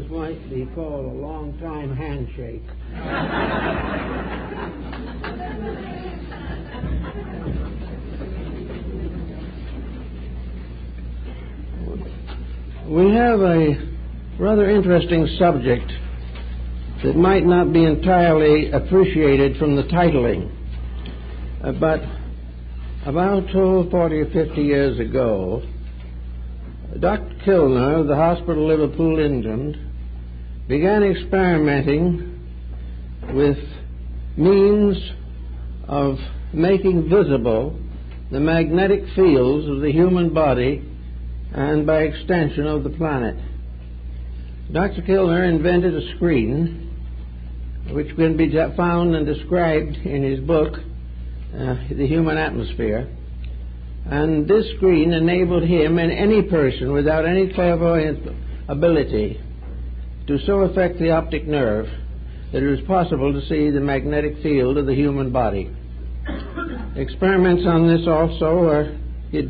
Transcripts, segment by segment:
his might be called a long-time handshake. We have a rather interesting subject that might not be entirely appreciated from the titling, but about 40 or 50 years ago, Dr. Kilner of the Hospital of Liverpool, England, began experimenting with means of making visible the magnetic fields of the human body and, by extension, of the planet. Dr. Kilner invented a screen which can be found and described in his book, The Human Atmosphere, and this screen enabled him and any person without any clairvoyant ability to so affect the optic nerve that it was possible to see the magnetic field of the human body. Experiments on this also were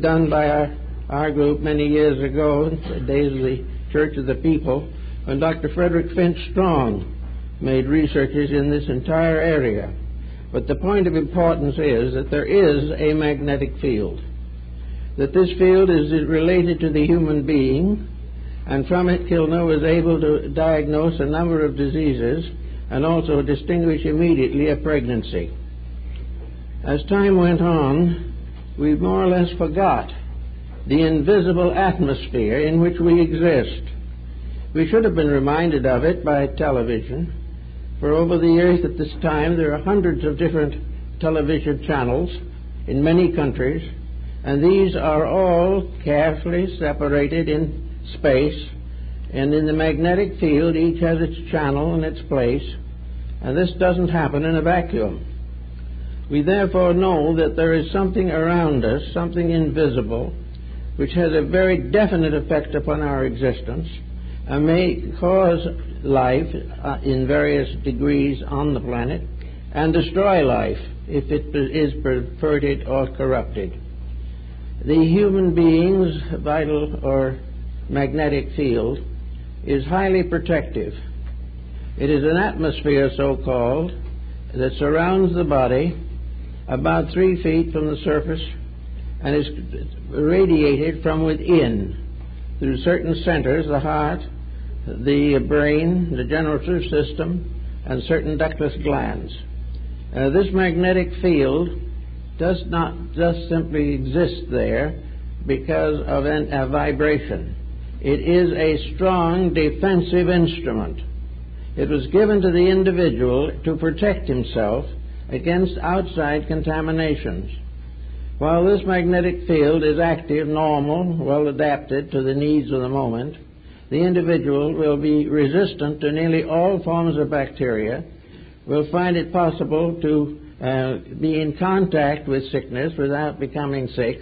done by our group many years ago, in the days of the Church of the People, when Dr. Frederick Finch Strong made researches in this entire area. But the point of importance is that there is a magnetic field, that this field is related to the human being, and from it Kilner was able to diagnose a number of diseases and also distinguish immediately a pregnancy. As time went on, we more or less forgot the invisible atmosphere in which we exist. We should have been reminded of it by television. For over the years at this time, there are hundreds of different television channels in many countries, and these are all carefully separated in space, and in the magnetic field each has its channel and its place, and this doesn't happen in a vacuum. We therefore know that there is something around us, something invisible, which has a very definite effect upon our existence and may cause life in various degrees on the planet and destroy life if it is perverted or corrupted. The human being's vital or magnetic field is highly protective. It is an atmosphere, so-called, that surrounds the body about 3 feet from the surface and is radiated from within through certain centers, the heart, the brain, the generative system, and certain ductless glands. This magnetic field does not just simply exist there because of a vibration. It is a strong defensive instrument. It was given to the individual to protect himself against outside contaminations. While this magnetic field is active, normal, well adapted to the needs of the moment, the individual will be resistant to nearly all forms of bacteria, will find it possible to be in contact with sickness without becoming sick,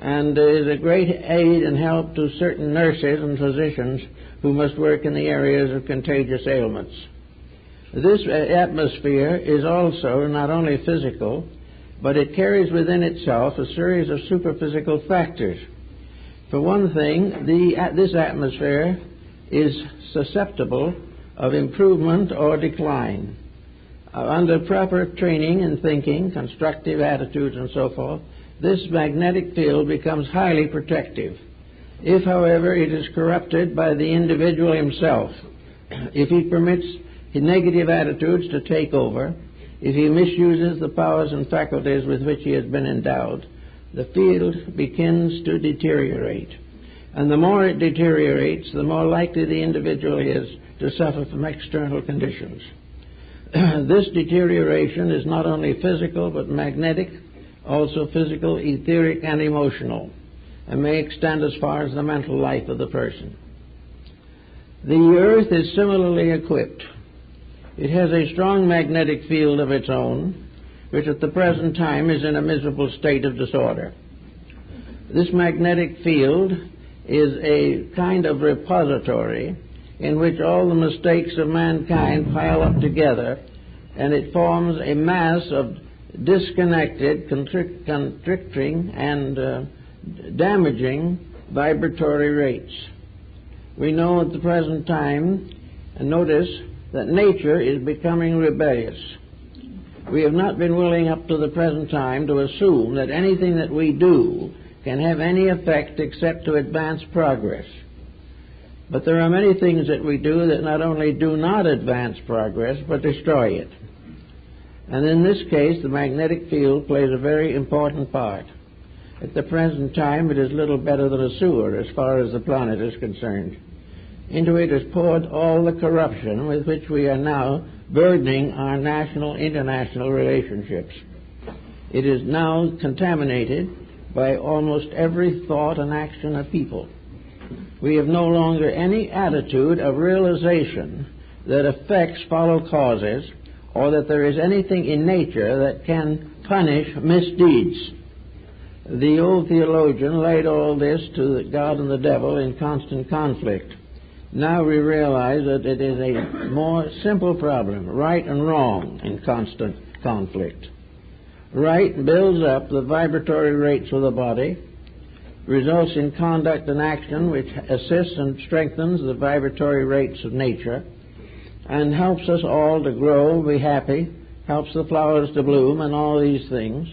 and is a great aid and help to certain nurses and physicians who must work in the areas of contagious ailments. This atmosphere is also not only physical, but it carries within itself a series of superphysical factors. For one thing, this atmosphere is susceptible of improvement or decline. Under proper training and thinking, constructive attitudes and so forth, this magnetic field becomes highly protective. If, however, it is corrupted by the individual himself, if he permits negative attitudes to take over, if he misuses the powers and faculties with which he has been endowed, the field begins to deteriorate. And the more it deteriorates, the more likely the individual is to suffer from external conditions. This deterioration is not only physical but magnetic, also physical, etheric, and emotional, and may extend as far as the mental life of the person. The earth is similarly equipped. It has a strong magnetic field of its own, which at the present time is in a miserable state of disorder. This magnetic field is a kind of repository in which all the mistakes of mankind pile up together, and it forms a mass of disconnected, constricting, and damaging vibratory rates. we know at the present time, and notice, that nature is becoming rebellious. We have not been willing up to the present time to assume that anything that we do can have any effect except to advance progress. But there are many things that we do that not only do not advance progress, but destroy it. And in this case, the magnetic field plays a very important part. At the present time, it is little better than a sewer as far as the planet is concerned. Into it is poured all the corruption with which we are now burdening our national-international relationships. It is now contaminated by almost every thought and action of people. We have no longer any attitude of realization that effects follow causes, or that there is anything in nature that can punish misdeeds. The old theologian laid all this to God and the devil in constant conflict. Now we realize that it is a more simple problem, right and wrong in constant conflict. Right builds up the vibratory rates of the body, results in conduct and action which assists and strengthens the vibratory rates of nature, and helps us all to grow, be happy, helps the flowers to bloom, and all these things,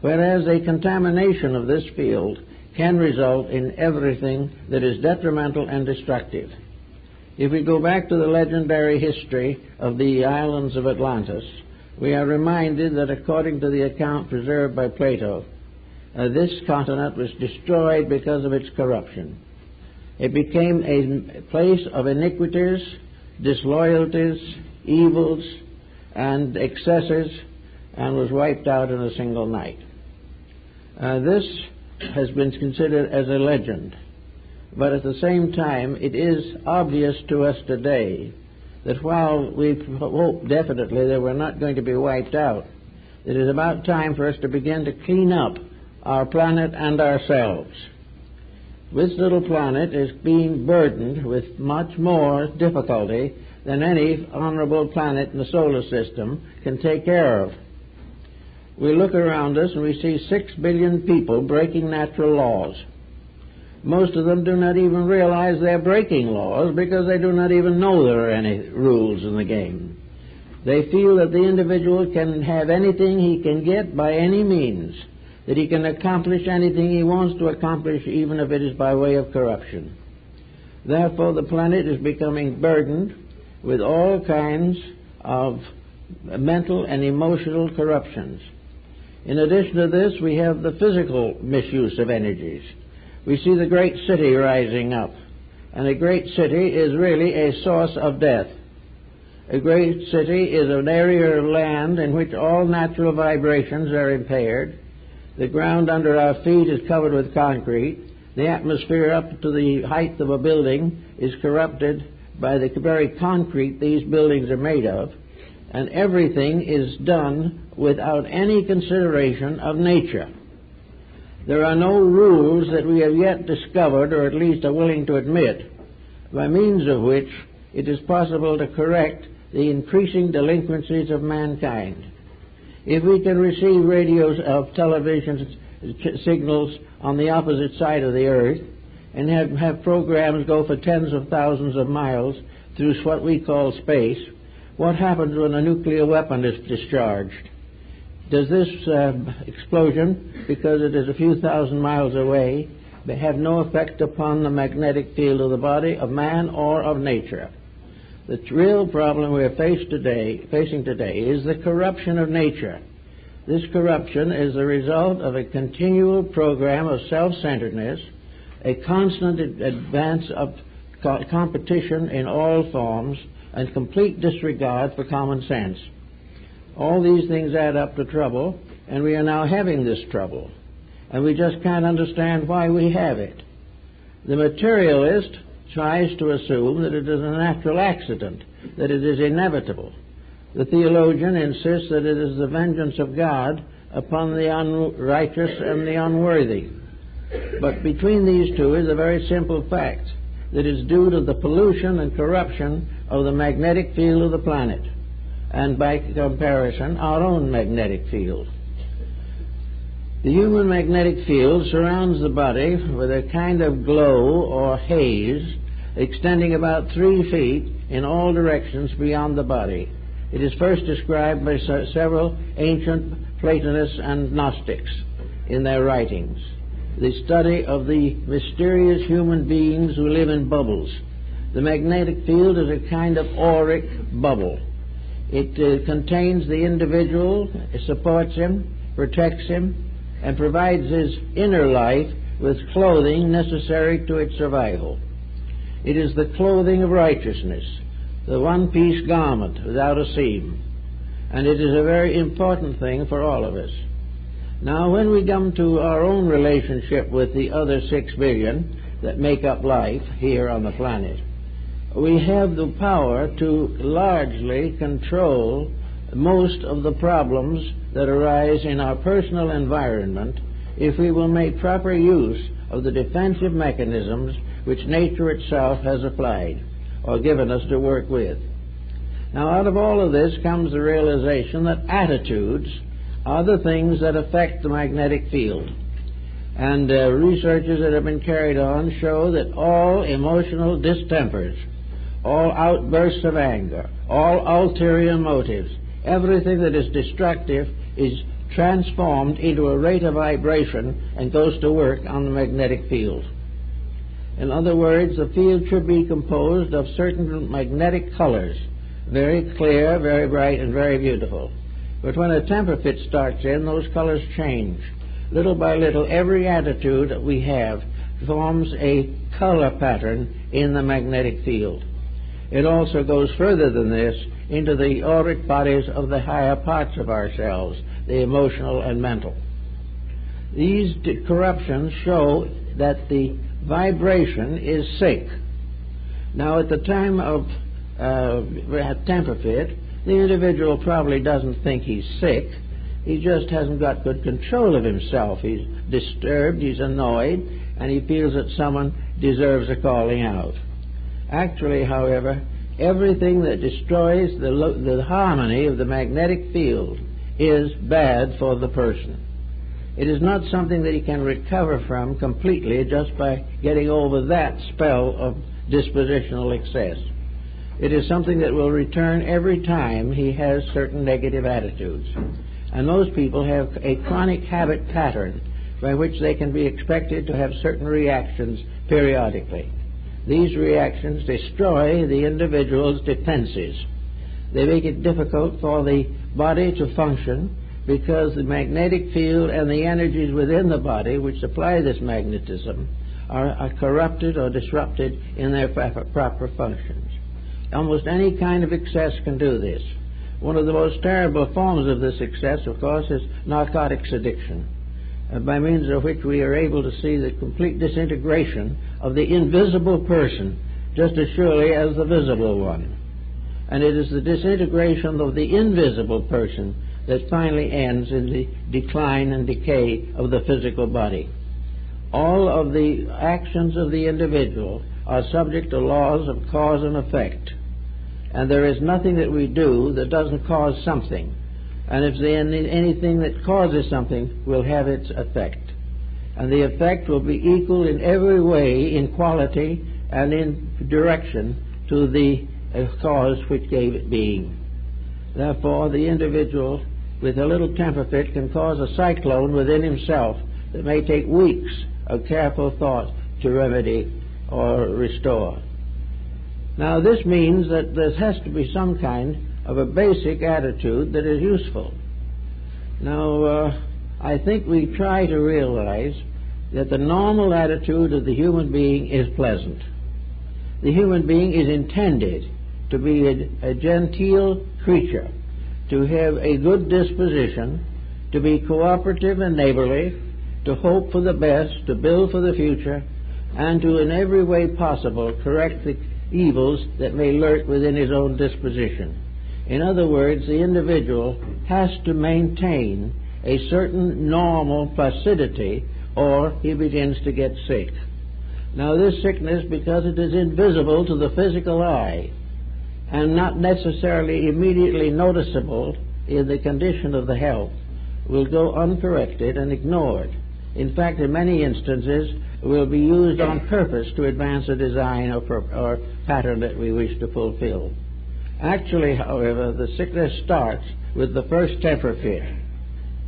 whereas a contamination of this field can result in everything that is detrimental and destructive. If we go back to the legendary history of the islands of Atlantis, we are reminded that according to the account preserved by Plato, this continent was destroyed because of its corruption. It became a place of iniquities, disloyalties, evils, and excesses, and was wiped out in a single night. This has been considered as a legend. But at the same time, it is obvious to us today that while we hope definitely that we're not going to be wiped out, it is about time for us to begin to clean up our planet and ourselves. This little planet is being burdened with much more difficulty than any honorable planet in the solar system can take care of. We look around us and we see 6 billion people breaking natural laws. Most of them do not even realize they're breaking laws because they do not even know there are any rules in the game. They feel that the individual can have anything he can get by any means, that he can accomplish anything he wants to accomplish, even if it is by way of corruption. Therefore, the planet is becoming burdened with all kinds of mental and emotional corruptions. In addition to this, we have the physical misuse of energies. We see the great city rising up, and a great city is really a source of death. A great city is an area of land in which all natural vibrations are impaired. The ground under our feet is covered with concrete. The atmosphere up to the height of a building is corrupted by the very concrete these buildings are made of, and everything is done without any consideration of nature. There are no rules that we have yet discovered, or at least are willing to admit, by means of which it is possible to correct the increasing delinquencies of mankind. If we can receive radios of television signals on the opposite side of the earth and have programs go for tens of thousands of miles through what we call space, what happens when a nuclear weapon is discharged? Does this explosion, because it is a few thousand miles away, have no effect upon the magnetic field of the body of man or of nature? The real problem we are facing today is the corruption of nature. This corruption is the result of a continual program of self-centeredness, a constant advance of competition in all forms, and complete disregard for common sense. All these things add up to trouble, and we are now having this trouble, and we just can't understand why we have it. The materialist tries to assume that it is a natural accident, that it is inevitable. The theologian insists that it is the vengeance of God upon the unrighteous and the unworthy. But between these two is a very simple fact, that is due to the pollution and corruption of the magnetic field of the planet, and by comparison, our own magnetic field. The human magnetic field surrounds the body with a kind of glow or haze extending about 3 feet in all directions beyond the body. It is first described by several ancient Platonists and Gnostics in their writings. The study of the mysterious human beings who live in bubbles. The magnetic field is a kind of auric bubble. It contains the individual, supports him, protects him, and provides his inner life with clothing necessary to its survival. It is the clothing of righteousness, the one-piece garment without a seam, and it is a very important thing for all of us. Now, when we come to our own relationship with the other 6 billion that make up life here on the planet, we have the power to largely control most of the problems that arise in our personal environment if we will make proper use of the defensive mechanisms which nature itself has applied or given us to work with. Now, out of all of this comes the realization that attitudes are the things that affect the magnetic field. And researches that have been carried on show that all emotional distempers, all outbursts of anger, all ulterior motives, everything that is destructive is transformed into a rate of vibration and goes to work on the magnetic field. In other words, the field should be composed of certain magnetic colors, very clear, very bright, and very beautiful. But when a temper fit starts in, those colors change. Little by little, every attitude that we have forms a color pattern in the magnetic field. It also goes further than this into the auric bodies of the higher parts of ourselves, the emotional and mental. These corruptions show that the vibration is sick. Now, at the time of temper fit, the individual probably doesn't think he's sick. He just hasn't got good control of himself. He's disturbed, he's annoyed, and he feels that someone deserves a calling out. Actually, however, everything that destroys the harmony of the magnetic field is bad for the person. It is not something that he can recover from completely just by getting over that spell of dispositional excess. It is something that will return every time he has certain negative attitudes. And most people have a chronic habit pattern by which they can be expected to have certain reactions periodically. These reactions destroy the individual's defenses. They make it difficult for the body to function because the magnetic field and the energies within the body which supply this magnetism are corrupted or disrupted in their proper functions. Almost any kind of excess can do this. One of the most terrible forms of this excess, of course, is narcotics addiction, by means of which we are able to see the complete disintegration of the invisible person just as surely as the visible one. And it is the disintegration of the invisible person that finally ends in the decline and decay of the physical body. All of the actions of the individual are subject to laws of cause and effect. And there is nothing that we do that doesn't cause something. And if anything that causes something will have its effect. And the effect will be equal in every way, in quality and in direction, to the cause which gave it being. Therefore, the individual with a little temper fit can cause a cyclone within himself that may take weeks of careful thought to remedy or restore. Now, this means that there has to be some kind of a basic attitude that is useful. Now, I think we try to realize that the normal attitude of the human being is pleasant. The human being is intended to be a genteel creature, to have a good disposition, to be cooperative and neighborly, to hope for the best, to build for the future, and to in every way possible correct the evils that may lurk within his own disposition. In other words, the individual has to maintain a certain normal placidity or he begins to get sick. Now, this sickness, because it is invisible to the physical eye and not necessarily immediately noticeable in the condition of the health, will go uncorrected and ignored. in fact, in many instances, will be used on purpose to advance a design or pattern that we wish to fulfill. Actually, however, the sickness starts with the first temper fit.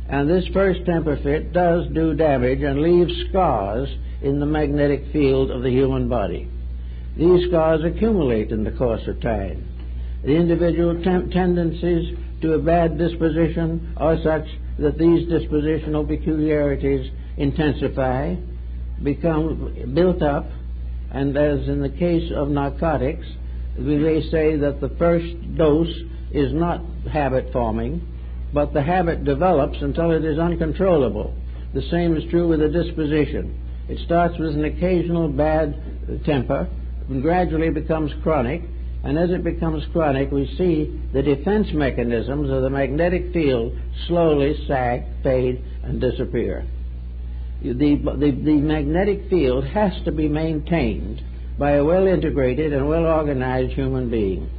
And this first temper fit does do damage and leaves scars in the magnetic field of the human body. These scars accumulate in the course of time. The individual tendencies to a bad disposition are such that these dispositional peculiarities intensify, become built up, and as in the case of narcotics, we may say that the first dose is not habit-forming, but the habit develops until it is uncontrollable. The same is true with a disposition. It starts with an occasional bad temper and gradually becomes chronic, and as it becomes chronic, we see the defense mechanisms of the magnetic field slowly sag, fade, and disappear. The magnetic field has to be maintained by a well-integrated and well-organized human being.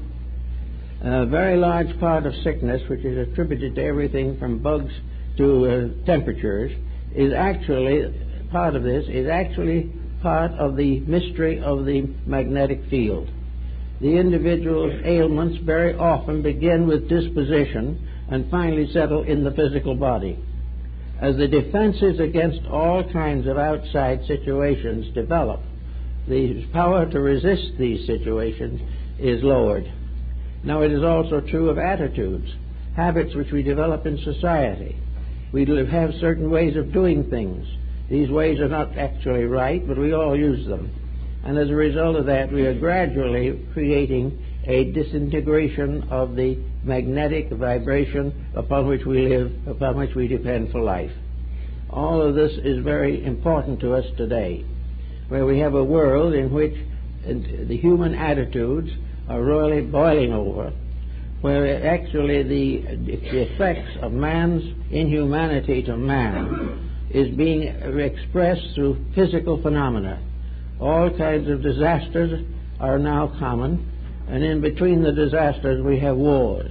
A very large part of sickness, which is attributed to everything from bugs to temperatures, is actually, part of this, is actually part of the mystery of the magnetic field. The individual's ailments very often begin with disposition and finally settle in the physical body. As the defenses against all kinds of outside situations develop, the power to resist these situations is lowered. Now, it is also true of attitudes, habits which we develop in society. We have certain ways of doing things. These ways are not actually right, but we all use them. And as a result of that, we are gradually creating a disintegration of the magnetic vibration upon which we live, upon which we depend for life. All of this is very important to us today, where we have a world in which the human attitudes are really boiling over, where actually the effects of man's inhumanity to man is being expressed through physical phenomena. All kinds of disasters are now common, and in between the disasters we have wars.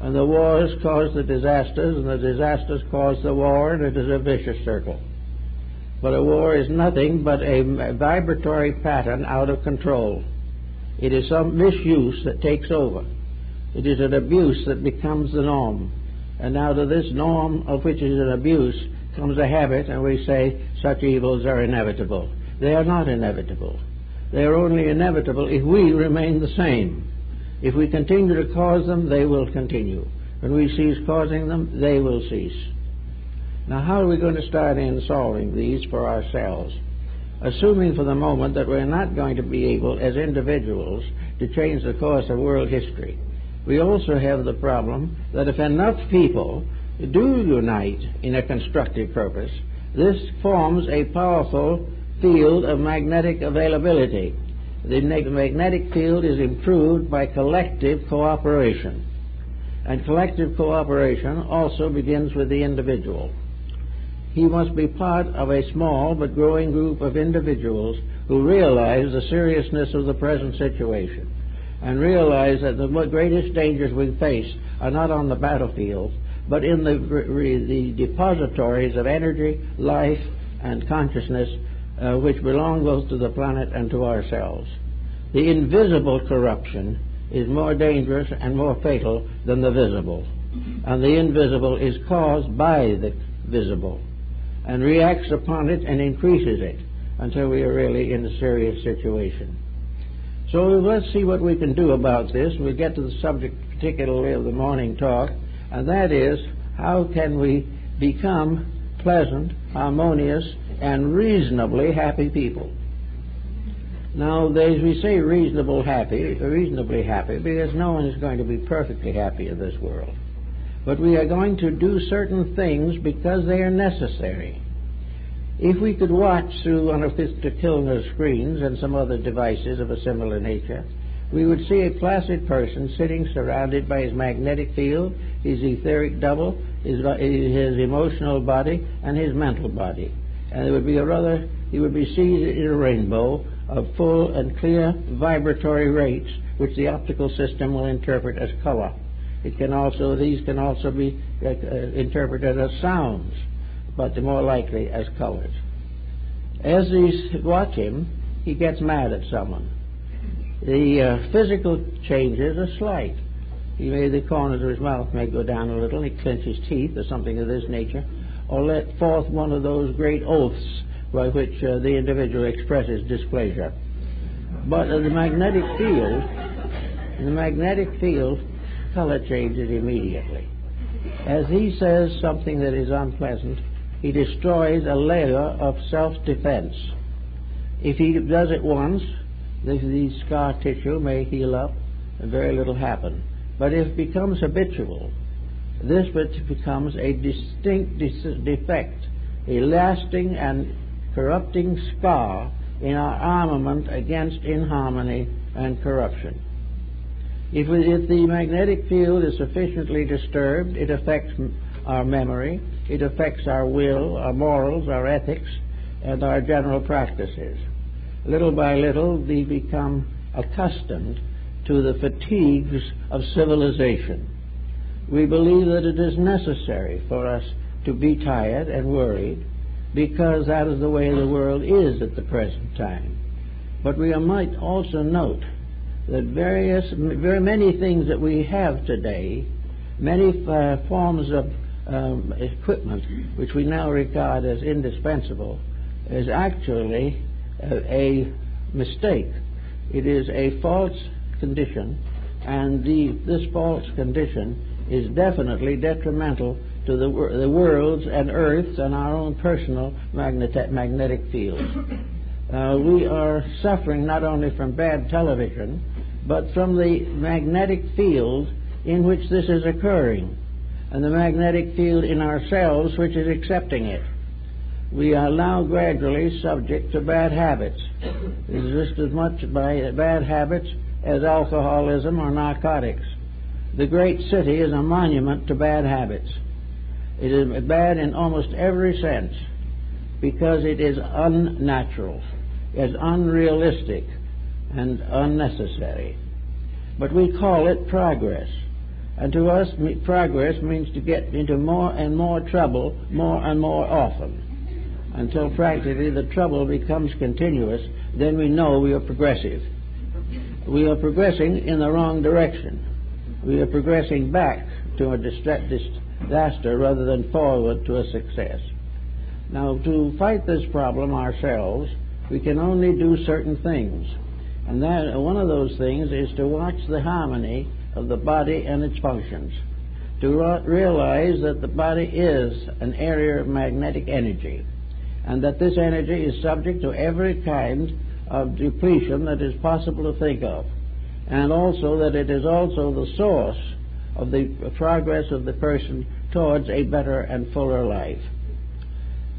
And the wars cause the disasters, and the disasters cause the war, and it is a vicious circle. But a war is nothing but a vibratory pattern out of control. It is some misuse that takes over. It is an abuse that becomes the norm. And out of this norm, of which is an abuse, comes a habit, and we say such evils are inevitable. They are not inevitable. They are only inevitable if we remain the same. If we continue to cause them, they will continue. When we cease causing them, they will cease. Now, how are we going to start in solving these for ourselves? Assuming for the moment that we're not going to be able, as individuals, to change the course of world history. We also have the problem that if enough people do unite in a constructive purpose, this forms a powerful field of magnetic availability. The magnetic field is improved by collective cooperation, and collective cooperation also begins with the individual. He must be part of a small but growing group of individuals who realize the seriousness of the present situation and realize that the greatest dangers we face are not on the battlefield, but in the depositories of energy, life, and consciousness, which belong both to the planet and to ourselves. The invisible corruption is more dangerous and more fatal than the visible, and the invisible is caused by the visible and reacts upon it and increases it until we are really in a serious situation. So let's see what we can do about this. We'll get to the subject particularly of the morning talk, and that is, how can we become pleasant, harmonious, and reasonably happy people? Nowadays we say reasonably happy, because no one is going to be perfectly happy in this world. But we are going to do certain things because they are necessary. If we could watch through one of Dr. Kilner's screens and some other devices of a similar nature, we would see a placid person sitting surrounded by his magnetic field, his etheric double, his emotional body, and his mental body. And there would be he would be seated in a rainbow of full and clear vibratory rates, which the optical system will interpret as color. These can also be interpreted as sounds. but the more likely as colors. As you watch him, he gets mad at someone. The physical changes are slight. The corners of his mouth may go down a little, he clenches teeth or something of this nature, or let forth one of those great oaths by which the individual expresses displeasure. But in the magnetic field, color changes immediately. As he says something that is unpleasant, he destroys a layer of self-defense. If he does it once, the scar tissue may heal up and very little happen. But if it becomes habitual, this becomes a distinct defect, a lasting and corrupting scar in our armament against inharmony and corruption. If the magnetic field is sufficiently disturbed, it affects our memory, it affects our will, our morals, our ethics, and our general practices. Little by little, we become accustomed to the fatigues of civilization. We believe that it is necessary for us to be tired and worried, because that is the way the world is at the present time. But we might also note that very many things that we have today, many forms of equipment which we now regard as indispensable, is actually a mistake. It is a false condition, and this false condition is definitely detrimental to the worlds and earths and our own personal magnetic fields. We are suffering not only from bad television, but from the magnetic field in which this is occurring, and the magnetic field in ourselves which is accepting it. We are now gradually subject to bad habits. It's just as much by bad habits as alcoholism or narcotics. The great city is a monument to bad habits. It is bad in almost every sense, because it is unnatural, is unrealistic, and unnecessary. But we call it progress. And to us, progress means to get into more and more trouble more and more often, until practically the trouble becomes continuous. Then we know we are progressive. We are progressing in the wrong direction. We are progressing back to a disaster rather than forward to a success. Now, to fight this problem ourselves, we can only do certain things. And that one of those things is to watch the harmony of the body and its functions, to realize that the body is an area of magnetic energy, and that this energy is subject to every kind of depletion that is possible to think of, and also that it is also the source of the progress of the person towards a better and fuller life.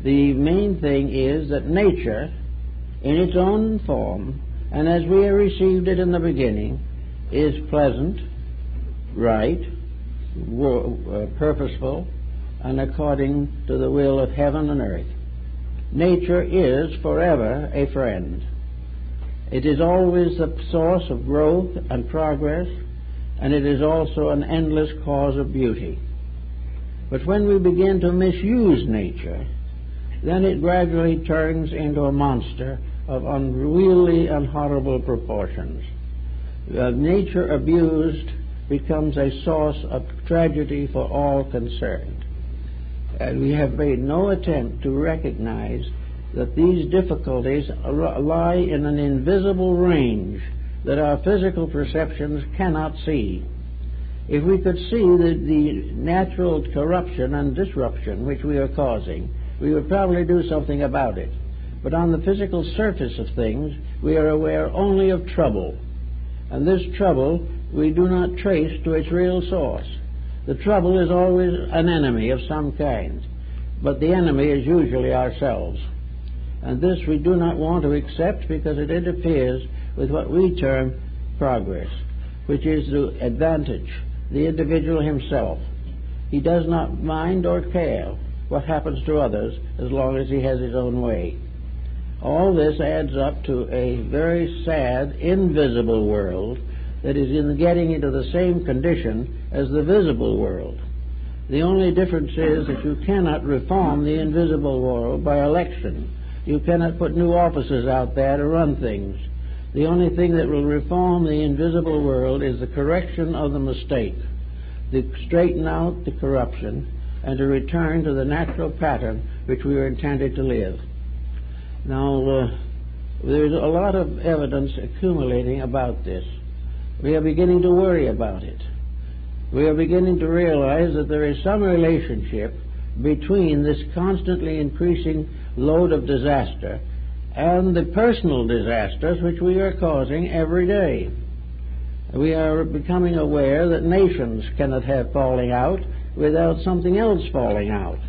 The main thing is that nature, in its own form, and as we received it in the beginning, is pleasant, right, purposeful, and according to the will of heaven and earth. Nature is forever a friend. It is always the source of growth and progress, and it is also an endless cause of beauty. But when we begin to misuse nature, then it gradually turns into a monster of unwieldy and horrible proportions. Nature abused becomes a source of tragedy for all concerned. We have made no attempt to recognize that these difficulties lie in an invisible range that our physical perceptions cannot see. If we could see the natural corruption and disruption which we are causing, we would probably do something about it. But on the physical surface of things, we are aware only of trouble. And this trouble we do not trace to its real source. The trouble is always an enemy of some kind, but the enemy is usually ourselves. And this we do not want to accept, because it interferes with what we term progress, which is to advantage the individual himself. He does not mind or care what happens to others as long as he has his own way. All this adds up to a very sad, invisible world that is getting into the same condition as the visible world. The only difference is that you cannot reform the invisible world by election. You cannot put new officers out there to run things. The only thing that will reform the invisible world is the correction of the mistake, to straighten out the corruption, and to return to the natural pattern which we were intended to live. Now, there's a lot of evidence accumulating about this. We are beginning to worry about it. We are beginning to realize that there is some relationship between this constantly increasing load of disaster and the personal disasters which we are causing every day. We are becoming aware that nations cannot have falling out without something else falling out.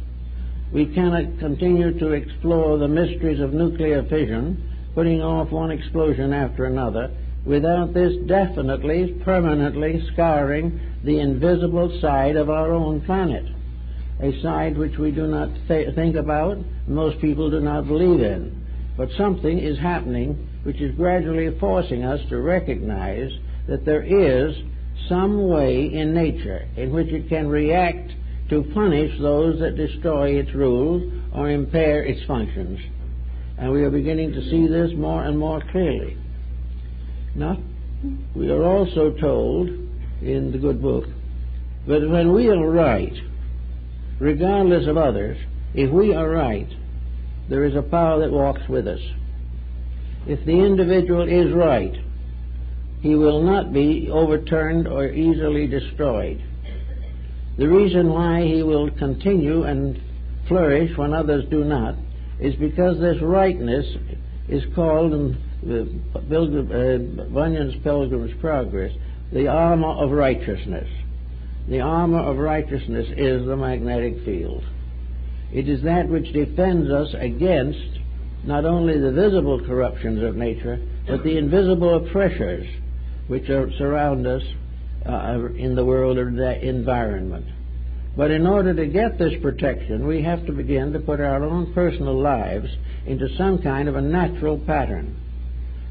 We cannot continue to explore the mysteries of nuclear fission, putting off one explosion after another, without this definitely, permanently scarring the invisible side of our own planet, a side which we do not think about, most people do not believe in. But something is happening which is gradually forcing us to recognize that there is some way in nature in which it can react to punish those that destroy its rules or impair its functions. And we are beginning to see this more and more clearly. Now, we are also told in the good book that when we are right, regardless of others, if we are right, there is a power that walks with us. If the individual is right, he will not be overturned or easily destroyed. The reason why he will continue and flourish when others do not is because this rightness is called, in Bunyan's Pilgrim's Progress, the armor of righteousness. The armor of righteousness is the magnetic field. It is that which defends us against not only the visible corruptions of nature, but the invisible pressures which surround us in the world or the environment. But in order to get this protection, we have to begin to put our own personal lives into some kind of a natural pattern.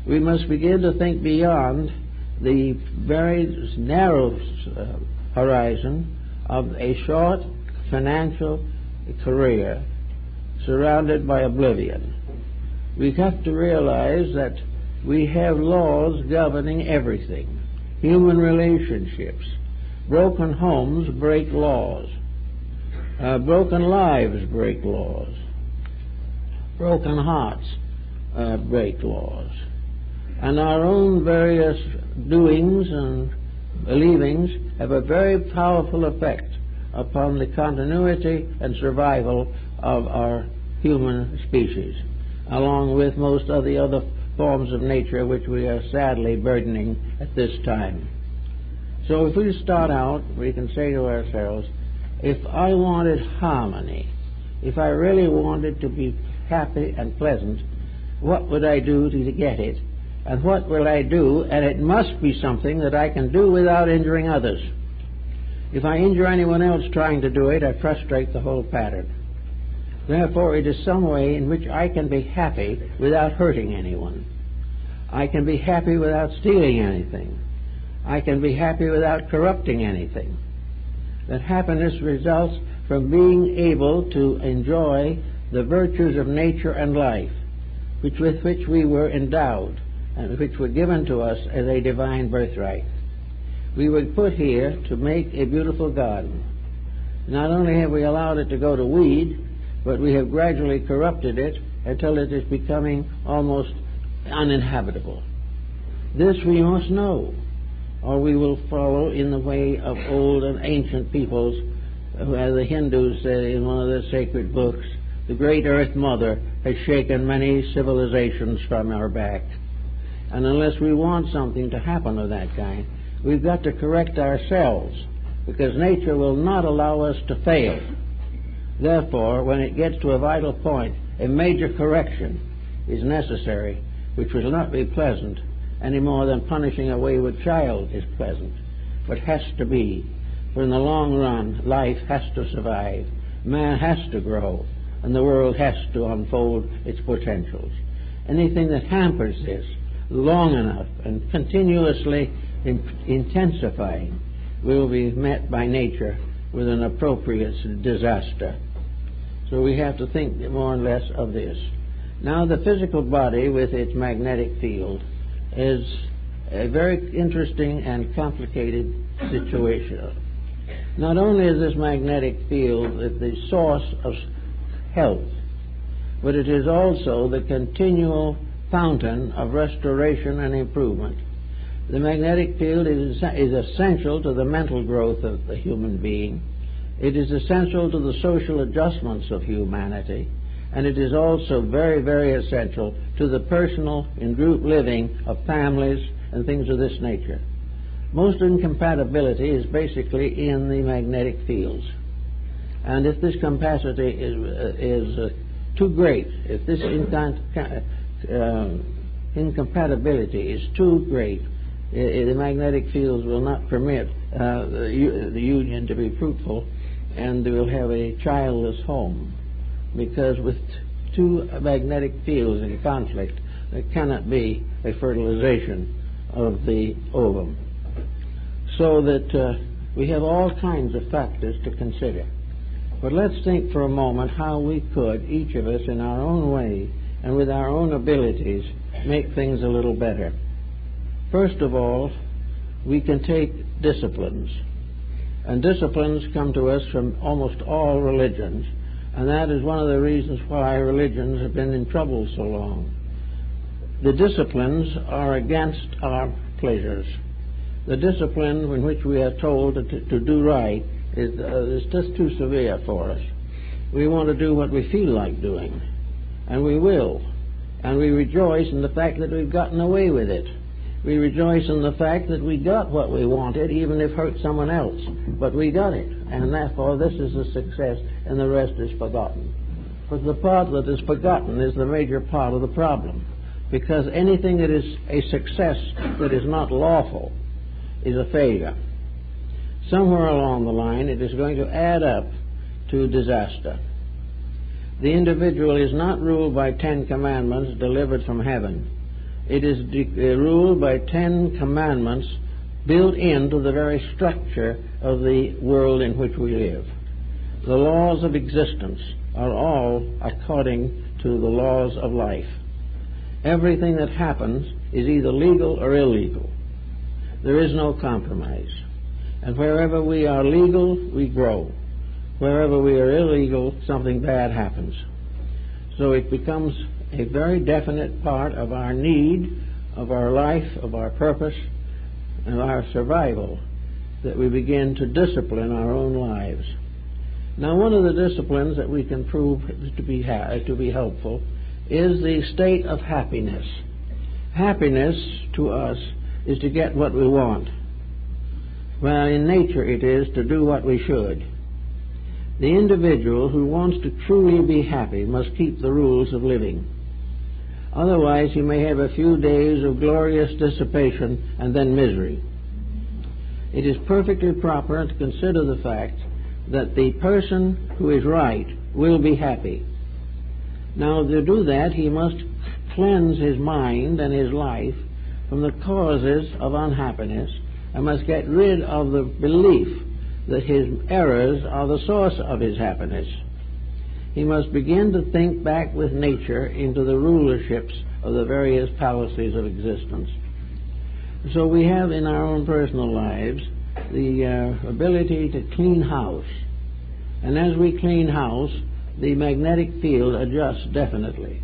We must begin to think beyond the very narrow horizon of a short financial career surrounded by oblivion. We have to realize that we have laws governing everything. Human relationships. Broken homes break laws. Broken lives break laws. Broken hearts break laws. And our own various doings and believings have a very powerful effect upon the continuity and survival of our human species, along with most of the other forms of nature which we are sadly burdening at this time. So if we start out, we can say to ourselves, if I wanted harmony, if I really wanted to be happy and pleasant, what would I do to get it? And what will I do? And it must be something that I can do without injuring others. If I injure anyone else trying to do it, I frustrate the whole pattern. Therefore, it is some way in which I can be happy without hurting anyone. I can be happy without stealing anything. I can be happy without corrupting anything. That happiness results from being able to enjoy the virtues of nature and life, with which we were endowed and which were given to us as a divine birthright. We were put here to make a beautiful garden. Not only have we allowed it to go to weed, but we have gradually corrupted it until it is becoming almost uninhabitable. This we must know, or we will follow in the way of old and ancient peoples, as the Hindus said in one of their sacred books, the great Earth Mother has shaken many civilizations from our back. And unless we want something to happen of that kind, we've got to correct ourselves, because nature will not allow us to fail. Therefore, when it gets to a vital point, a major correction is necessary, which will not be pleasant any more than punishing a wayward child is pleasant, but has to be. For in the long run, life has to survive, man has to grow, and the world has to unfold its potentials. Anything that hampers this long enough and continuously intensifying will be met by nature with an appropriate disaster. So we have to think more or less of this. Now the physical body with its magnetic field is a very interesting and complicated situation. Not only is this magnetic field the source of health, but it is also the continual fountain of restoration and improvement. The magnetic field is essential to the mental growth of the human being. It is essential to the social adjustments of humanity, and it is also very, very essential to the personal and group living of families and things of this nature. Most incompatibility is basically in the magnetic fields. And if this capacity is too great, if this incompatibility is too great, the magnetic fields will not permit the union to be fruitful, and they will have a childless home. Because with two magnetic fields in conflict, there cannot be a fertilization of the ovum. So that we have all kinds of factors to consider. But let's think for a moment how we could, each of us in our own way and with our own abilities, make things a little better. First of all, we can take disciplines. And disciplines come to us from almost all religions. And that is one of the reasons why religions have been in trouble so long. The disciplines are against our pleasures. The discipline in which we are told to do right is just too severe for us. We want to do what we feel like doing, and we will. And we rejoice in the fact that we've gotten away with it. We rejoice in the fact that we got what we wanted, even if it hurt someone else. But we got it, and therefore this is a success, and the rest is forgotten. But the part that is forgotten is the major part of the problem, because anything that is a success that is not lawful is a failure. Somewhere along the line, it is going to add up to disaster. The individual is not ruled by 10 commandments delivered from heaven. It is ruled by 10 commandments built into the very structure of the world in which we live. The laws of existence are all according to the laws of life. Everything that happens is either legal or illegal. There is no compromise. And wherever we are legal, we grow. Wherever we are illegal, something bad happens. So it becomes a very definite part of our need, of our life, of our purpose, and our survival, that we begin to discipline our own lives. Now, one of the disciplines that we can prove to be helpful is the state of happiness. Happiness, to us, is to get what we want. Well, in nature it is to do what we should. The individual who wants to truly be happy must keep the rules of living. Otherwise, he may have a few days of glorious dissipation and then misery. It is perfectly proper to consider the fact that the person who is right will be happy. Now, to do that, he must cleanse his mind and his life from the causes of unhappiness, and must get rid of the belief that his errors are the source of his happiness. He must begin to think back with nature into the rulerships of the various policies of existence. So we have in our own personal lives the ability to clean house. And as we clean house, the magnetic field adjusts definitely.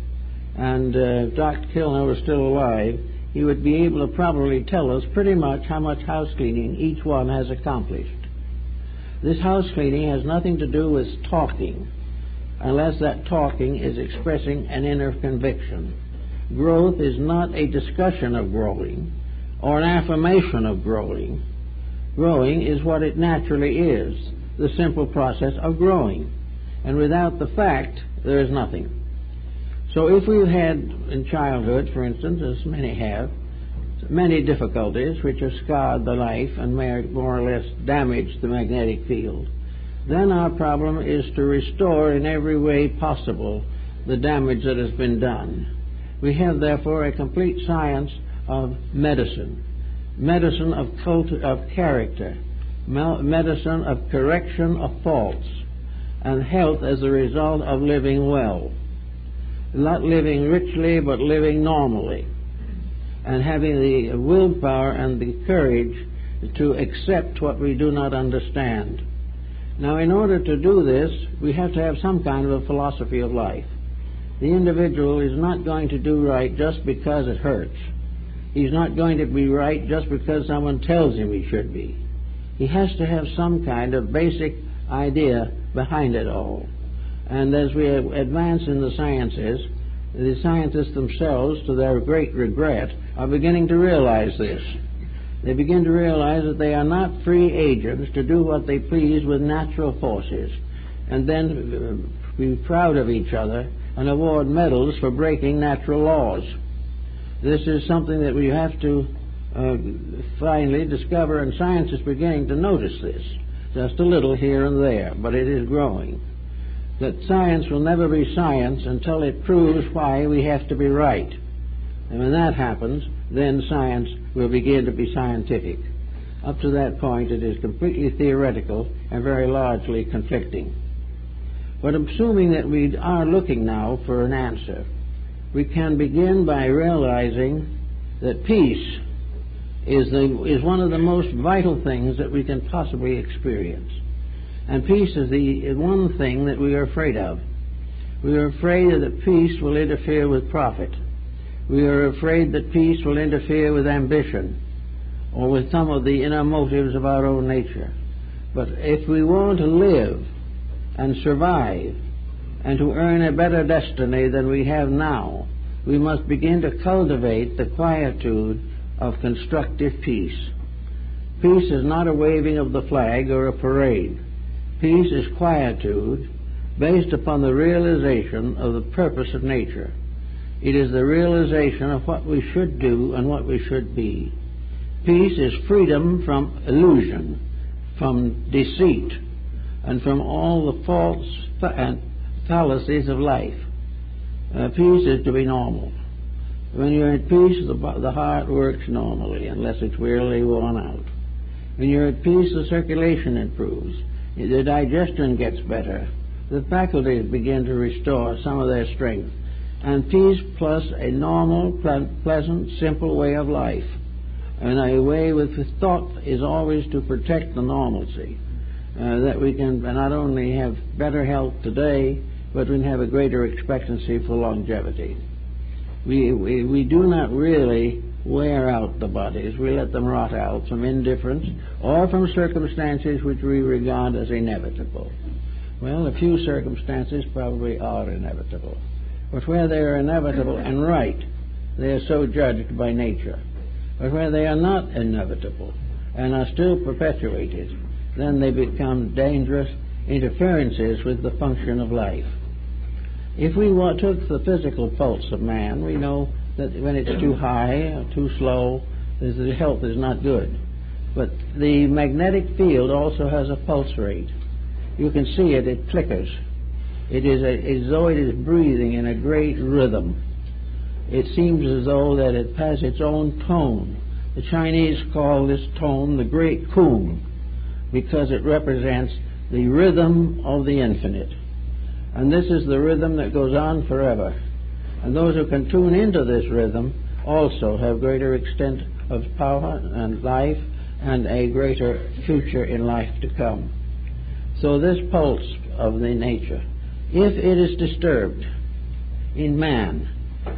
And if Dr. Kilner was still alive, he would be able to probably tell us pretty much how much house cleaning each one has accomplished. This house cleaning has nothing to do with talking, unless that talking is expressing an inner conviction. Growth is not a discussion of growing or an affirmation of growing. Growing is what it naturally is, the simple process of growing. And without the fact, there is nothing. So if we've had in childhood, for instance, as many have, many difficulties which have scarred the life and may more or less damaged the magnetic field, then our problem is to restore in every way possible the damage that has been done. We have, therefore, a complete science of medicine, medicine of character, medicine of correction of faults, and health as a result of living well. Not living richly, but living normally, and having the willpower and the courage to accept what we do not understand. Now, in order to do this, we have to have some kind of a philosophy of life. The individual is not going to do right just because it hurts. He's not going to be right just because someone tells him he should be. He has to have some kind of basic idea behind it all. And as we advance in the scientists themselves, to their great regret, are beginning to realize this. They begin to realize that they are not free agents to do what they please with natural forces, and then be proud of each other and award medals for breaking natural laws. This is something that we have to finally discover, and science is beginning to notice this, just a little here and there, but it is growing. That science will never be science until it proves why we have to be right. And when that happens, then science will begin to be scientific. Up to that point, it is completely theoretical and very largely conflicting. But assuming that we are looking now for an answer, we can begin by realizing that peace is one of the most vital things that we can possibly experience. And peace is the one thing that we are afraid of. We are afraid that peace will interfere with profit. We are afraid that peace will interfere with ambition or with some of the inner motives of our own nature. But if we want to live and survive and to earn a better destiny than we have now, we must begin to cultivate the quietude of constructive peace. Peace is not a waving of the flag or a parade. Peace is quietude based upon the realization of the purpose of nature. It is the realization of what we should do and what we should be. Peace is freedom from illusion, from deceit, and from all the faults and fallacies of life. Peace is to be normal. When you're at peace, the heart works normally, unless it's wearily worn out. When you're at peace, the circulation improves, the digestion gets better, the faculties begin to restore some of their strength. And peace plus a normal, pleasant, simple way of life, and a way with thought is always to protect the normalcy, that we can not only have better health today, but we can have a greater expectancy for longevity. We do not really wear out the bodies. We let them rot out from indifference or from circumstances which we regard as inevitable. Well, a few circumstances probably are inevitable. But where they are inevitable and right, they are so judged by nature. But where they are not inevitable and are still perpetuated, then they become dangerous interferences with the function of life. If we took the physical pulse of man, we know that when it's too high or too slow, the health is not good. But the magnetic field also has a pulse rate. You can see it, it flickers. It is as though it is breathing in a great rhythm. It seems as though that it has its own tone. The Chinese call this tone the Great Kung, because it represents the rhythm of the infinite. And this is the rhythm that goes on forever. And those who can tune into this rhythm also have greater extent of power and life and a greater future in life to come. So this pulse of the nature, if it is disturbed in man,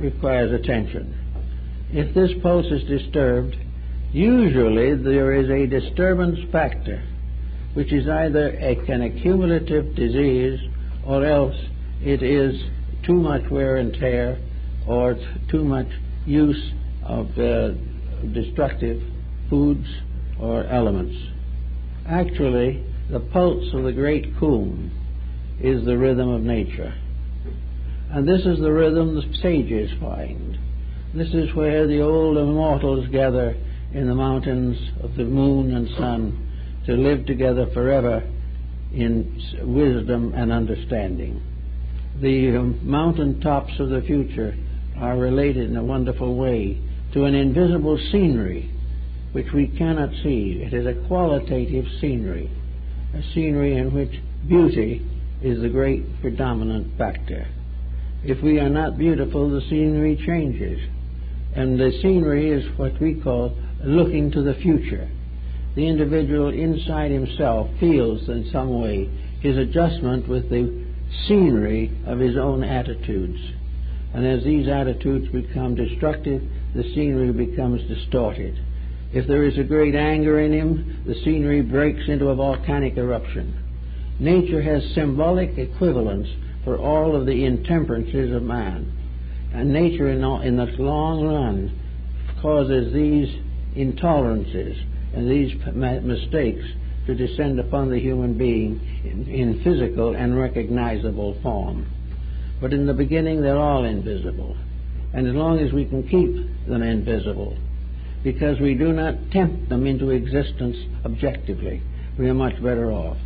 requires attention. If this pulse is disturbed, usually there is a disturbance factor, which is either an accumulative disease, or else it is too much wear and tear, or too much use of destructive foods or elements. Actually, the pulse of the Great Kung is the rhythm of nature. And this is the rhythm the sages find. This is where the old immortals gather in the mountains of the moon and sun to live together forever in wisdom and understanding. The mountain tops of the future are related in a wonderful way to an invisible scenery which we cannot see. It is a qualitative scenery, a scenery in which beauty is the great predominant factor. If we are not beautiful, the scenery changes, and the scenery is what we call looking to the future. The individual inside himself feels in some way his adjustment with the scenery of his own attitudes, and as these attitudes become destructive, the scenery becomes distorted. If there is a great anger in him, the scenery breaks into a volcanic eruption. Nature has symbolic equivalents for all of the intemperances of man, and nature in the long run causes these intolerances and these mistakes to descend upon the human being in physical and recognizable form. But in the beginning they're all invisible, and as long as we can keep them invisible, because we do not tempt them into existence objectively, we are much better off.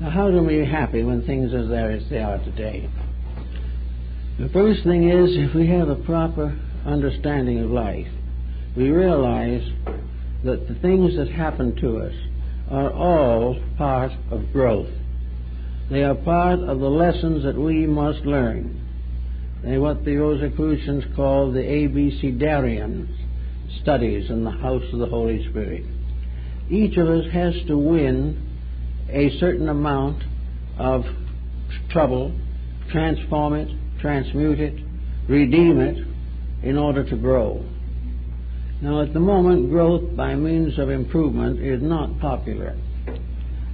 Now, how do we be happy when things are there as they are today? The first thing is, if we have a proper understanding of life, we realize that the things that happen to us are all part of growth. They are part of the lessons that we must learn. They are what the Rosicrucians call the ABCDarian studies in the house of the Holy Spirit. Each of us has to win a certain amount of trouble, transform it, transmute it, redeem it, in order to grow. Now, at the moment, growth by means of improvement is not popular.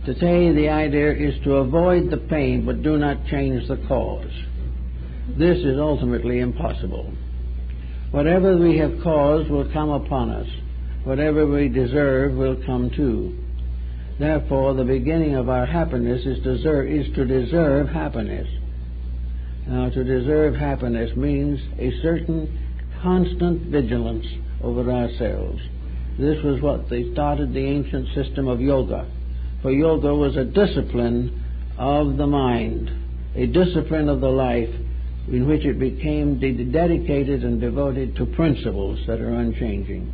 Today, the idea is to avoid the pain but do not change the cause. This is ultimately impossible. Whatever we have caused will come upon us. Whatever we deserve will come too. Therefore, the beginning of our happiness is to deserve happiness. Now, to deserve happiness means a certain constant vigilance over ourselves. This was what they started the ancient system of yoga. For yoga was a discipline of the mind, a discipline of the life, in which it became dedicated and devoted to principles that are unchanging.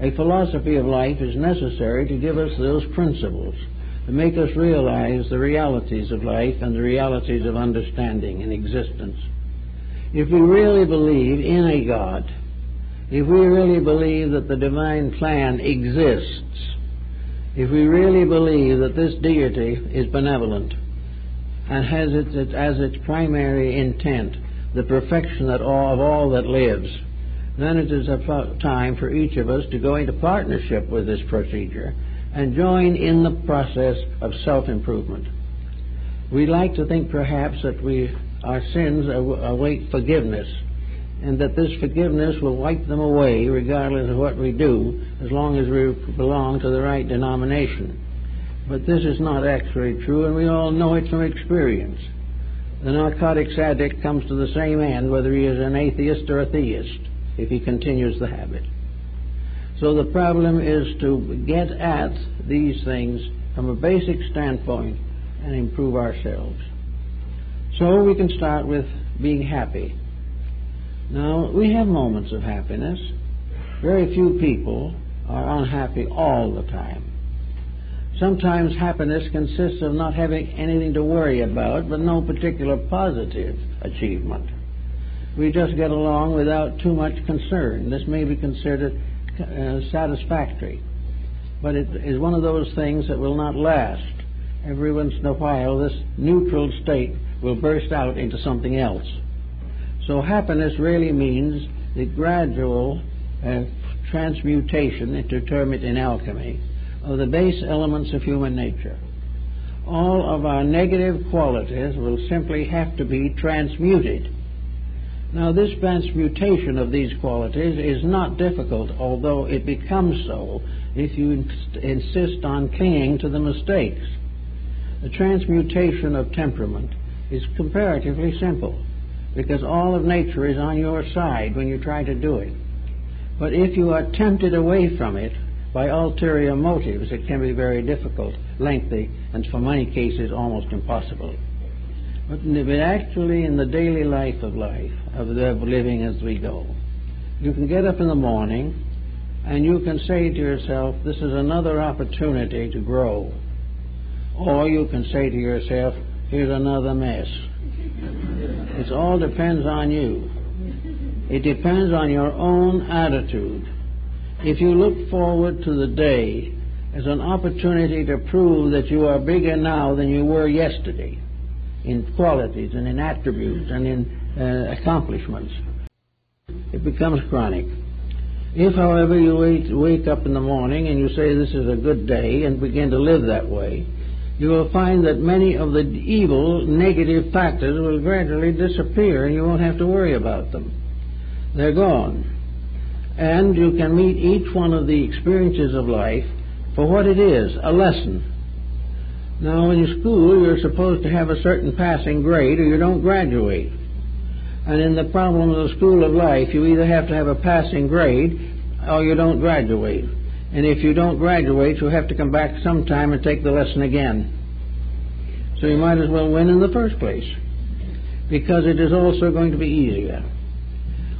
A philosophy of life is necessary to give us those principles, to make us realize the realities of life and the realities of understanding and existence. If we really believe in a God, if we really believe that the divine plan exists, if we really believe that this deity is benevolent and has as its primary intent the perfection of all that lives, then it is about time for each of us to go into partnership with this procedure and join in the process of self-improvement. We like to think perhaps that our sins await forgiveness, and that this forgiveness will wipe them away regardless of what we do, as long as we belong to the right denomination. But this is not actually true, and we all know it from experience. The narcotics addict comes to the same end whether he is an atheist or a theist, if he continues the habit. So the problem is to get at these things from a basic standpoint and improve ourselves. So we can start with being happy. Now, we have moments of happiness. Very few people are unhappy all the time. Sometimes happiness consists of not having anything to worry about, but no particular positive achievement. We just get along without too much concern. This may be considered satisfactory, but it is one of those things that will not last. Every once in a while, this neutral state will burst out into something else. So happiness really means the gradual transmutation, to term it in alchemy, of the base elements of human nature. All of our negative qualities will simply have to be transmuted. Now, this transmutation of these qualities is not difficult, although it becomes so if you insist on clinging to the mistakes. The transmutation of temperament is comparatively simple, because all of nature is on your side when you try to do it. But if you are tempted away from it by ulterior motives, it can be very difficult, lengthy, and for many cases almost impossible. But actually, in the daily life of living as we go, you can get up in the morning and you can say to yourself, this is another opportunity to grow. Or you can say to yourself, here's another mess. It all depends on you. It depends on your own attitude. If you look forward to the day as an opportunity to prove that you are bigger now than you were yesterday, in qualities and in attributes and in accomplishments, it becomes chronic. If, however, you wake up in the morning and you say this is a good day and begin to live that way, you will find that many of the evil, negative factors will gradually disappear and you won't have to worry about them. They're gone. And you can meet each one of the experiences of life for what it is, a lesson. Now, in school, you're supposed to have a certain passing grade or you don't graduate. And in the problems of the school of life, you either have to have a passing grade or you don't graduate. And if you don't graduate, you have to come back sometime and take the lesson again. So you might as well win in the first place, because it is also going to be easier.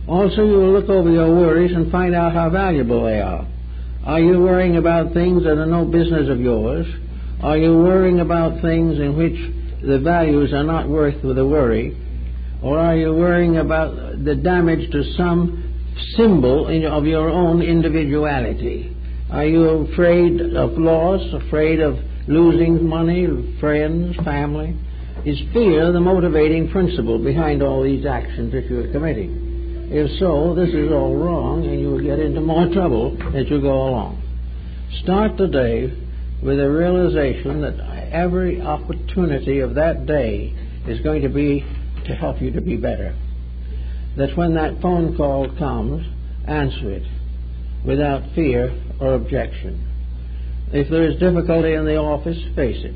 Also, you will look over your worries and find out how valuable they are. Are you worrying about things that are no business of yours? Are you worrying about things in which the values are not worth the worry? Or are you worrying about the damage to some symbol of your own individuality? Are you afraid of loss, afraid of losing money, friends, family? Is fear the motivating principle behind all these actions that you are committing? If so, this is all wrong and you will get into more trouble as you go along. Start the day with a realization that every opportunity of that day is going to be to help you to be better. That when that phone call comes, answer it without fear or objection. If there is difficulty in the office, face it.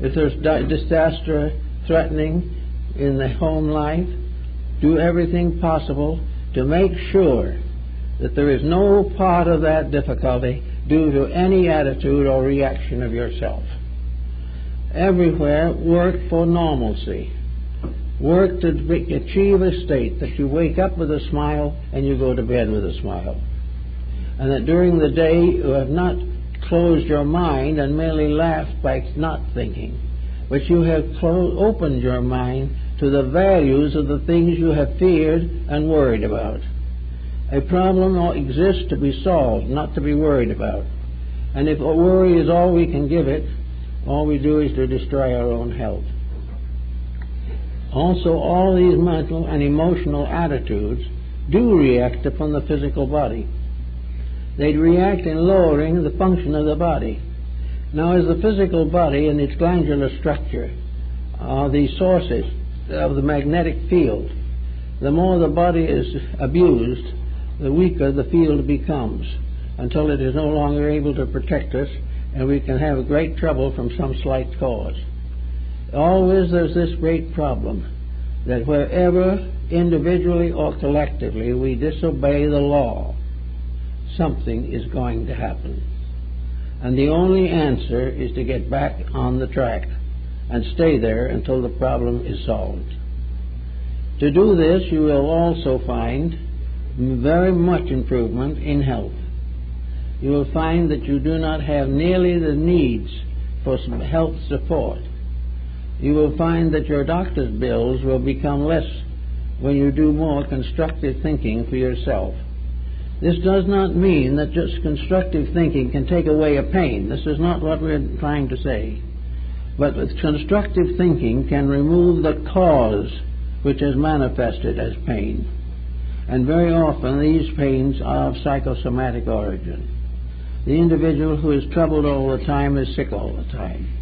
If there's disaster threatening in the home life, do everything possible to make sure that there is no part of that difficulty due to any attitude or reaction of yourself. Everywhere, work for normalcy. Work to achieve a state that you wake up with a smile and you go to bed with a smile. And that during the day you have not closed your mind and merely laughed by not thinking, but you have opened your mind to the values of the things you have feared and worried about. A problem exists to be solved, not to be worried about. And if worry is all we can give it, all we do is to destroy our own health. Also, all these mental and emotional attitudes do react upon the physical body. They react in lowering the function of the body. Now, as the physical body and its glandular structure are the sources of the magnetic field, the more the body is abused, the weaker the field becomes, until it is no longer able to protect us, and we can have great trouble from some slight cause. Always there's this great problem that wherever individually or collectively we disobey the law, something is going to happen. And the only answer is to get back on the track and stay there until the problem is solved. To do this, you will also find very much improvement in health. You will find that you do not have nearly the needs for some health support. You will find that your doctor's bills will become less when you do more constructive thinking for yourself. This does not mean that just constructive thinking can take away a pain. This is not what we're trying to say. But with constructive thinking can remove the cause which is manifested as pain. And very often these pains are of psychosomatic origin. The individual who is troubled all the time is sick all the time.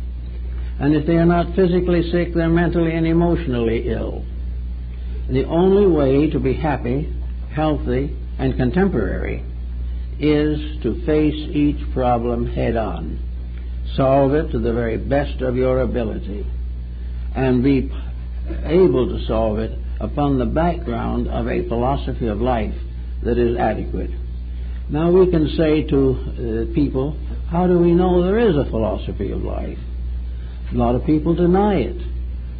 And if they are not physically sick, they're mentally and emotionally ill. The only way to be happy, healthy, and contemporary is to face each problem head-on. Solve it to the very best of your ability and be able to solve it upon the background of a philosophy of life that is adequate. Now we can say to people, how do we know there is a philosophy of life? A lot of people deny it.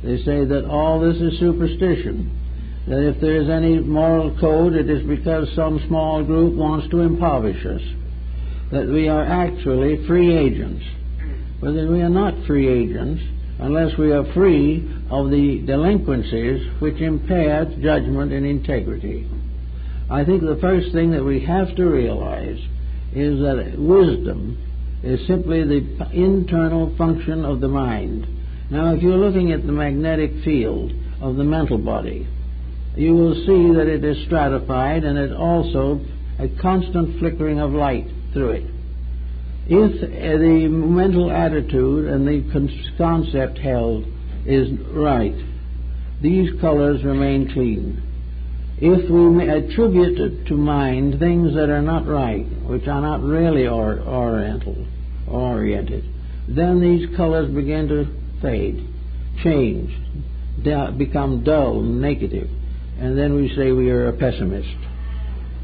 They say that all this is superstition. that if there is any moral code, it is because some small group wants to impoverish us, that we are actually free agents. But then we are not free agents unless we are free of the delinquencies which impair judgment and integrity. I think the first thing that we have to realize is that wisdom is simply the internal function of the mind. Now, if you're looking at the magnetic field of the mental body, you will see that it is stratified, and it also a constant flickering of light through it. If the mental attitude and the concept held is right, these colors remain clean. If we attribute to mind things that are not right, which are not really oriented, then these colors begin to fade, change, become dull and negative, and then we say we are a pessimist.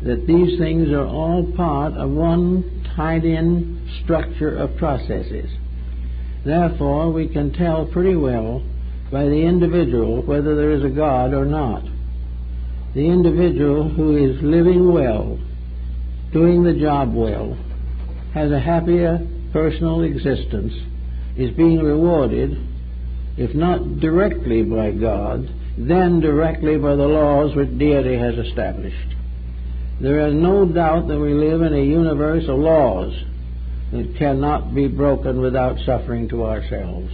That these things are all part of one tied-in structure of processes. Therefore, we can tell pretty well by the individual whether there is a God or not. The individual who is living well, doing the job well, has a happier personal existence, is being rewarded, if not directly by God, then directly by the laws which deity has established. There is no doubt that we live in a universe of laws that cannot be broken without suffering to ourselves.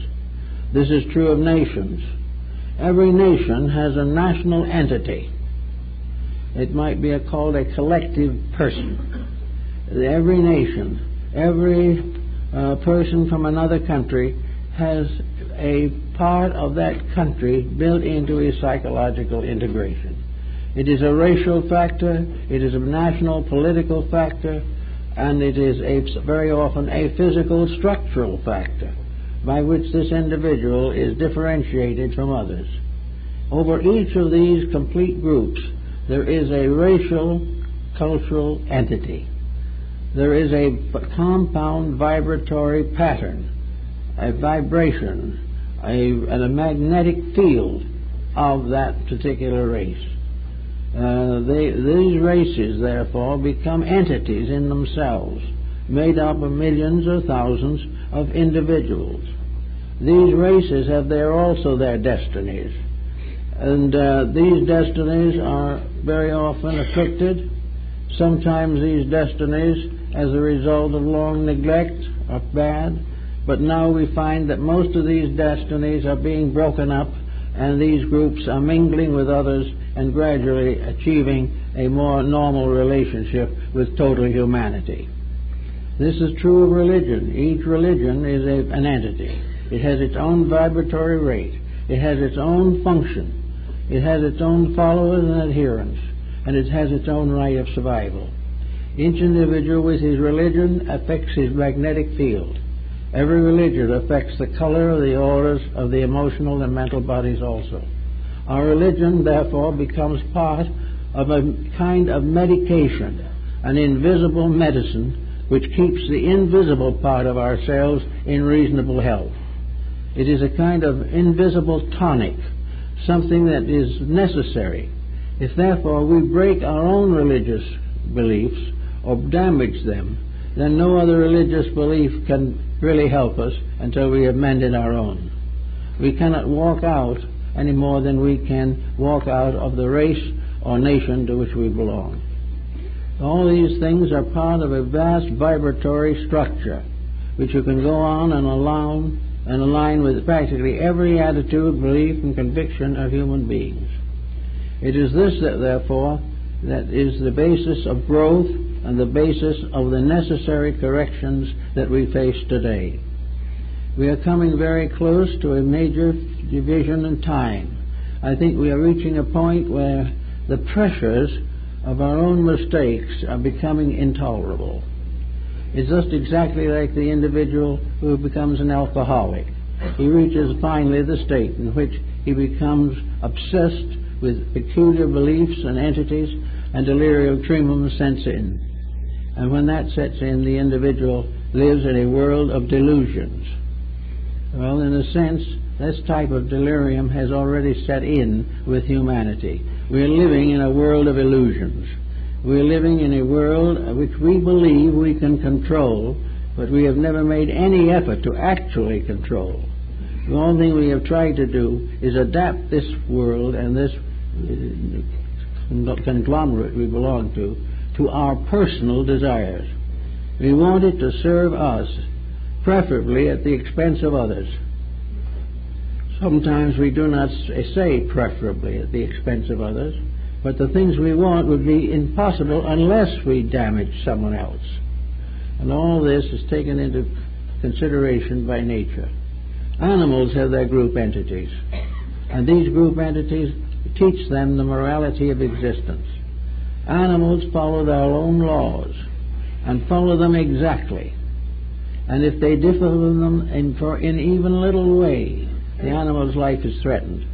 This is true of nations. Every nation has a national entity. It might be called a collective person. Every nation, every person from another country has a part of that country built into his psychological integration. It is a racial factor, it is a national political factor, and it is very often a physical structural factor by which this individual is differentiated from others. Over each of these complete groups, there is a racial, cultural entity. There is a compound vibratory pattern, a vibration, and a magnetic field of that particular race. These races, therefore, become entities in themselves, made up of millions or thousands of individuals. These races have also their destinies. And these destinies are very often afflicted. Sometimes these destinies, as a result of long neglect, are bad. But now we find that most of these destinies are being broken up, and these groups are mingling with others and gradually achieving a more normal relationship with total humanity. This is true of religion. Each religion is an entity. It has its own vibratory rate. It has its own function. It has its own followers and adherents, and it has its own right of survival. Each individual with his religion affects his magnetic field. Every religion affects the color of the auras of the emotional and mental bodies also. Our religion, therefore, becomes part of a kind of medication, an invisible medicine which keeps the invisible part of ourselves in reasonable health. It is a kind of invisible tonic, something that is necessary. If therefore we break our own religious beliefs or damage them, then no other religious belief can really help us until we have mended our own. We cannot walk out any more than we can walk out of the race or nation to which we belong. All these things are part of a vast vibratory structure which you can go on and align with practically every attitude, belief, and conviction of human beings. It is this, therefore, that is the basis of growth and the basis of the necessary corrections that we face today. We are coming very close to a major division in time. I think we are reaching a point where the pressures of our own mistakes are becoming intolerable. It's just exactly like the individual who becomes an alcoholic. He reaches finally the state in which he becomes obsessed with peculiar beliefs and entities, and delirium tremens sets in. And when that sets in, the individual lives in a world of delusions. Well, in a sense, this type of delirium has already set in with humanity. We're living in a world of illusions. We're living in a world which we believe we can control, but we have never made any effort to actually control. The only thing we have tried to do is adapt this world and this conglomerate we belong to our personal desires. We want it to serve us, preferably at the expense of others. Sometimes we do not say preferably at the expense of others, but the things we want would be impossible unless we damage someone else. And all this is taken into consideration by nature. Animals have their group entities, and these group entities teach them the morality of existence. Animals follow their own laws, and follow them exactly. And if they differ from them in even little way, the animal's life is threatened.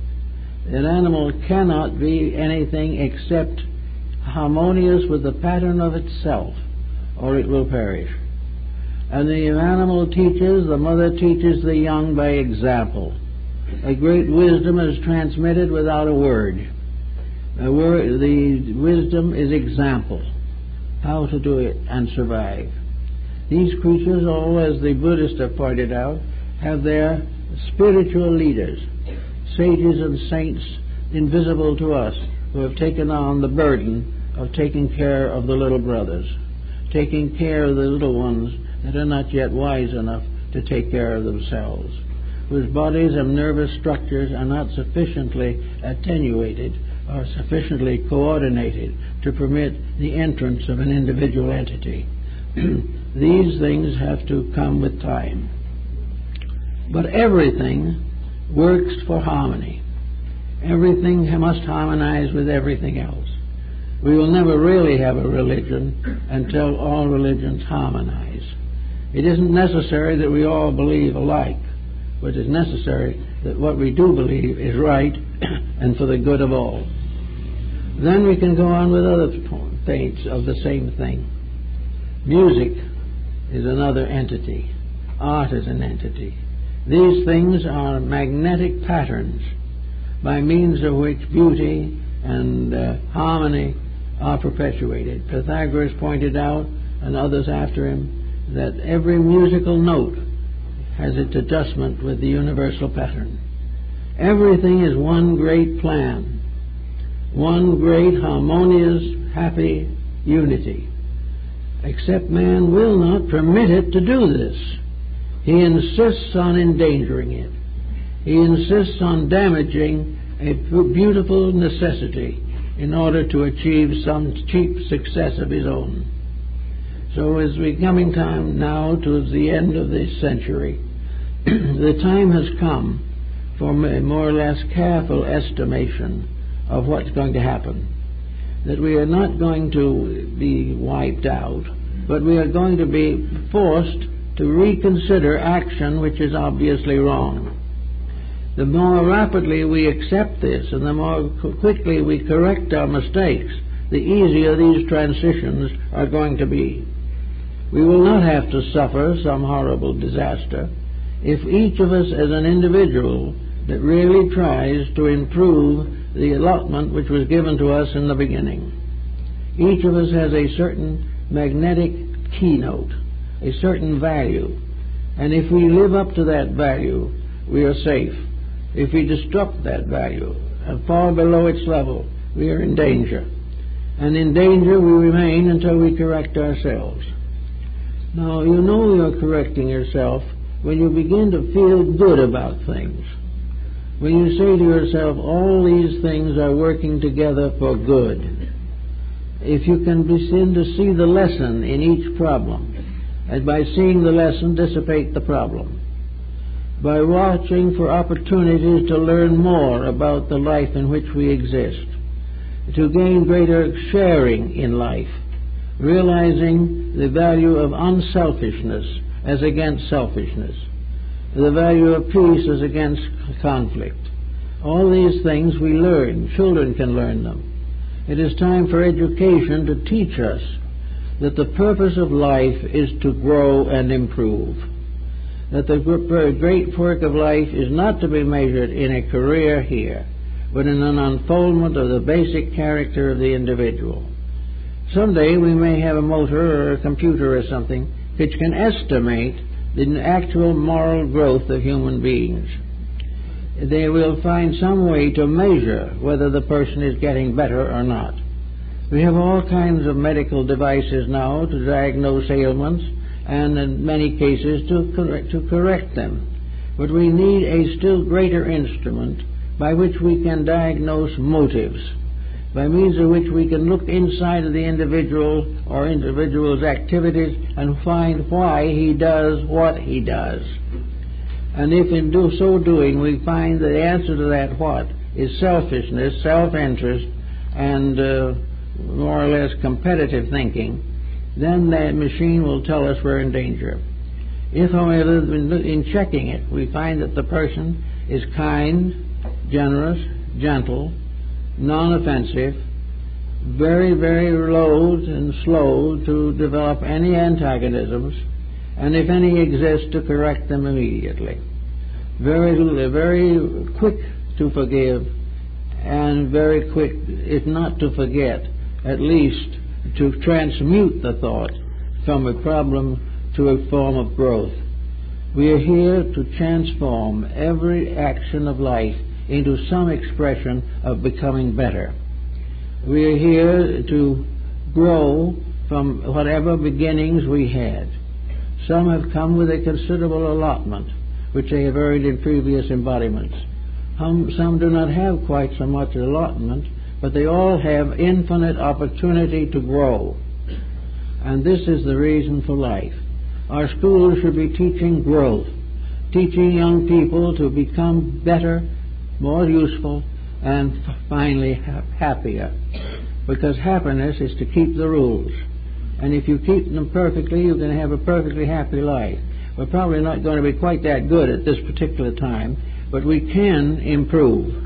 An animal cannot be anything except harmonious with the pattern of itself, or it will perish. And the animal teaches, the mother teaches the young by example. A great wisdom is transmitted without a word. The wisdom is example, how to do it and survive. These creatures, all as the Buddhists have pointed out, have their spiritual leaders, sages and saints invisible to us, who have taken on the burden of taking care of the little brothers, taking care of the little ones that are not yet wise enough to take care of themselves, whose bodies and nervous structures are not sufficiently attenuated or sufficiently coordinated to permit the entrance of an individual entity. These things have to come with time. But everything works for harmony. Everything must harmonize with everything else. We will never really have a religion until all religions harmonize. It isn't necessary that we all believe alike, but it's necessary that what we do believe is right and for the good of all. Then we can go on with other things of the same thing. Music is another entity. Art is an entity. These things are magnetic patterns by means of which beauty and harmony are perpetuated. Pythagoras pointed out, and others after him, that every musical note has its adjustment with the universal pattern. Everything is one great plan, one great harmonious, happy unity. Except man will not permit it to do this. He insists on endangering it. He insists on damaging a beautiful necessity in order to achieve some cheap success of his own. So as we're coming time now towards the end of this century, the time has come for a more or less careful estimation of what's going to happen. That we are not going to be wiped out, but we are going to be forced to reconsider action which is obviously wrong. The more rapidly we accept this and the more quickly we correct our mistakes, the easier these transitions are going to be. We will not have to suffer some horrible disaster if each of us as an individual that really tries to improve the allotment which was given to us in the beginning. Each of us has a certain magnetic keynote, a certain value, and if we live up to that value, we are safe. If we disrupt that value and fall below its level, we are in danger. And in danger we remain until we correct ourselves. Now, you know you're correcting yourself when you begin to feel good about things. When you say to yourself, all these things are working together for good. If you can begin to see the lesson in each problem, and by seeing the lesson, dissipate the problem. By watching for opportunities to learn more about the life in which we exist, to gain greater sharing in life, realizing the value of unselfishness as against selfishness, the value of peace as against conflict. All these things we learn. Children can learn them. It is time for education to teach us that the purpose of life is to grow and improve. that the great work of life is not to be measured in a career here, but in an unfoldment of the basic character of the individual. Someday we may have a motor or a computer or something which can estimate the actual moral growth of human beings. They will find some way to measure whether the person is getting better or not. We have all kinds of medical devices now to diagnose ailments and in many cases to correct them. But we need a still greater instrument by which we can diagnose motives, by means of which we can look inside of the individual or individual's activities and find why he does what he does. And if in so doing we find that the answer to that what is selfishness, self-interest, and more or less competitive thinking, then that machine will tell us we're in danger. If, however, in checking it, we find that the person is kind, generous, gentle, non-offensive, very, very low and slow to develop any antagonisms, and if any exist, to correct them immediately. Very, very quick to forgive, and very quick, if not to forget, at least to transmute the thought from a problem to a form of growth. We are here to transform every action of life into some expression of becoming better. We are here to grow from whatever beginnings we had. Some have come with a considerable allotment, which they have earned in previous embodiments. Some do not have quite so much allotment, but they all have infinite opportunity to grow. And this is the reason for life. Our schools should be teaching growth, teaching young people to become better, more useful, and finally happier, because happiness is to keep the rules, and if you keep them perfectly, you're going to have a perfectly happy life. We're probably not going to be quite that good at this particular time, but we can improve.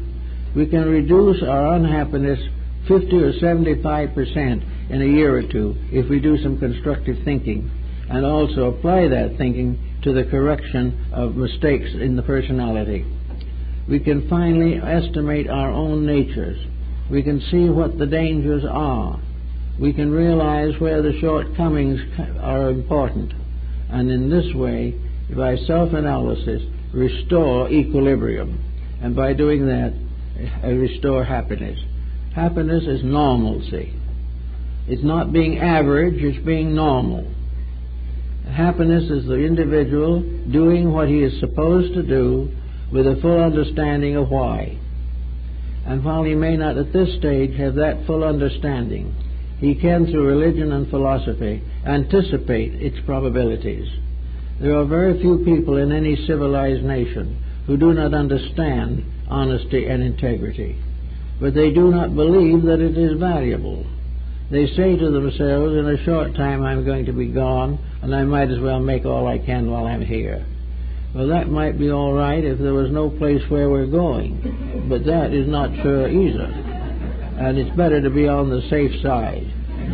We can reduce our unhappiness 50 or 75% in a year or two if we do some constructive thinking and also apply that thinking to the correction of mistakes in the personality. We can finally estimate our own natures. We can see what the dangers are. We can realize where the shortcomings are important. And in this way, by self-analysis, restore equilibrium. And by doing that, restore happiness. Happiness is normalcy. It's not being average, it's being normal. Happiness is the individual doing what he is supposed to do with a full understanding of why. And while he may not at this stage have that full understanding, he can, through religion and philosophy, anticipate its probabilities. There are very few people in any civilized nation who do not understand honesty and integrity, but they do not believe that it is valuable. They say to themselves, in a short time I'm going to be gone, and I might as well make all I can while I'm here. Well, that might be all right if there was no place where we're going, but that is not sure either. And it's better to be on the safe side,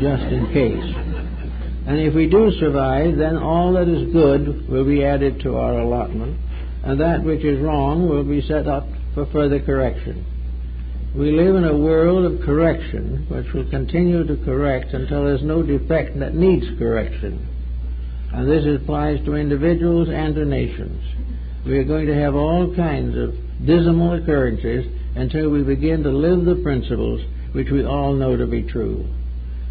just in case. And if we do survive, then all that is good will be added to our allotment, and that which is wrong will be set up for further correction. We live in a world of correction, which will continue to correct until there's no defect that needs correction. And this applies to individuals and to nations. We are going to have all kinds of dismal occurrences until we begin to live the principles which we all know to be true.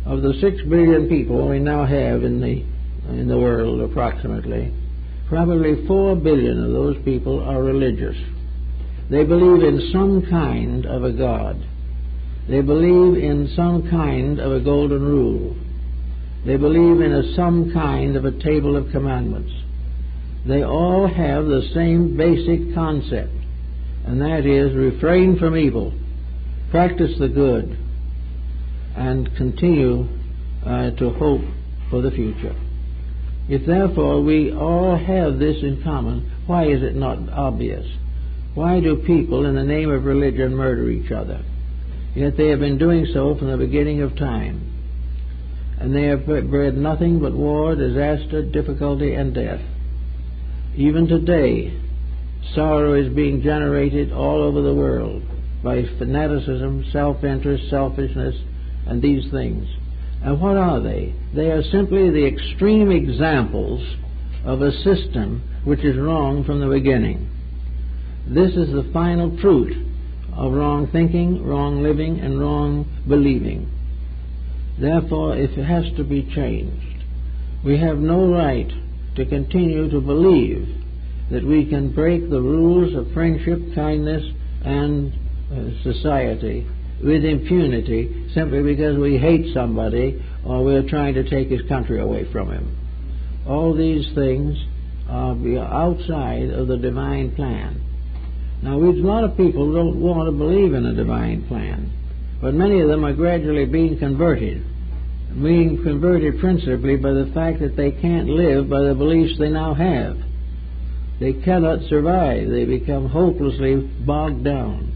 Of the 6 billion people we now have in the world approximately, probably 4 billion of those people are religious. They believe in some kind of a God. They believe in some kind of a golden rule. They believe in some kind of a table of commandments. They all have the same basic concept, and that is refrain from evil, practice the good, and continue to hope for the future. If therefore we all have this in common, why is it not obvious? Why do people in the name of religion murder each other? Yet they have been doing so from the beginning of time. And they have bred nothing but war, disaster, difficulty, and death. Even today, sorrow is being generated all over the world by fanaticism, self-interest, selfishness, and these things. And what are they? They are simply the extreme examples of a system which is wrong from the beginning. This is the final fruit of wrong thinking, wrong living, and wrong believing. Therefore, it has to be changed. We have no right to continue to believe that we can break the rules of friendship, kindness, and society with impunity simply because we hate somebody or we're trying to take his country away from him. All these things are outside of the divine plan. Now, a lot of people don't want to believe in a divine plan, but many of them are gradually being converted principally by the fact that they can't live by the beliefs they now have. They cannot survive. They become hopelessly bogged down.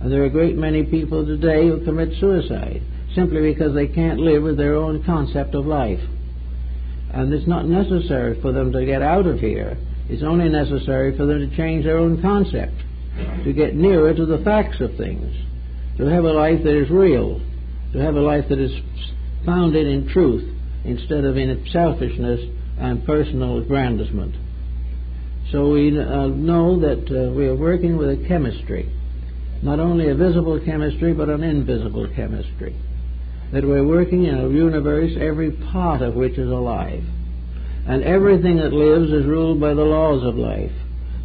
And there are a great many people today who commit suicide simply because they can't live with their own concept of life. And it's not necessary for them to get out of here. It's only necessary for them to change their own concept, to get nearer to the facts of things, to have a life that is real, to have a life that is founded in truth instead of in selfishness and personal aggrandizement. So we know that we are working with a chemistry, not only a visible chemistry but an invisible chemistry, that we're working in a universe every part of which is alive, and everything that lives is ruled by the laws of life,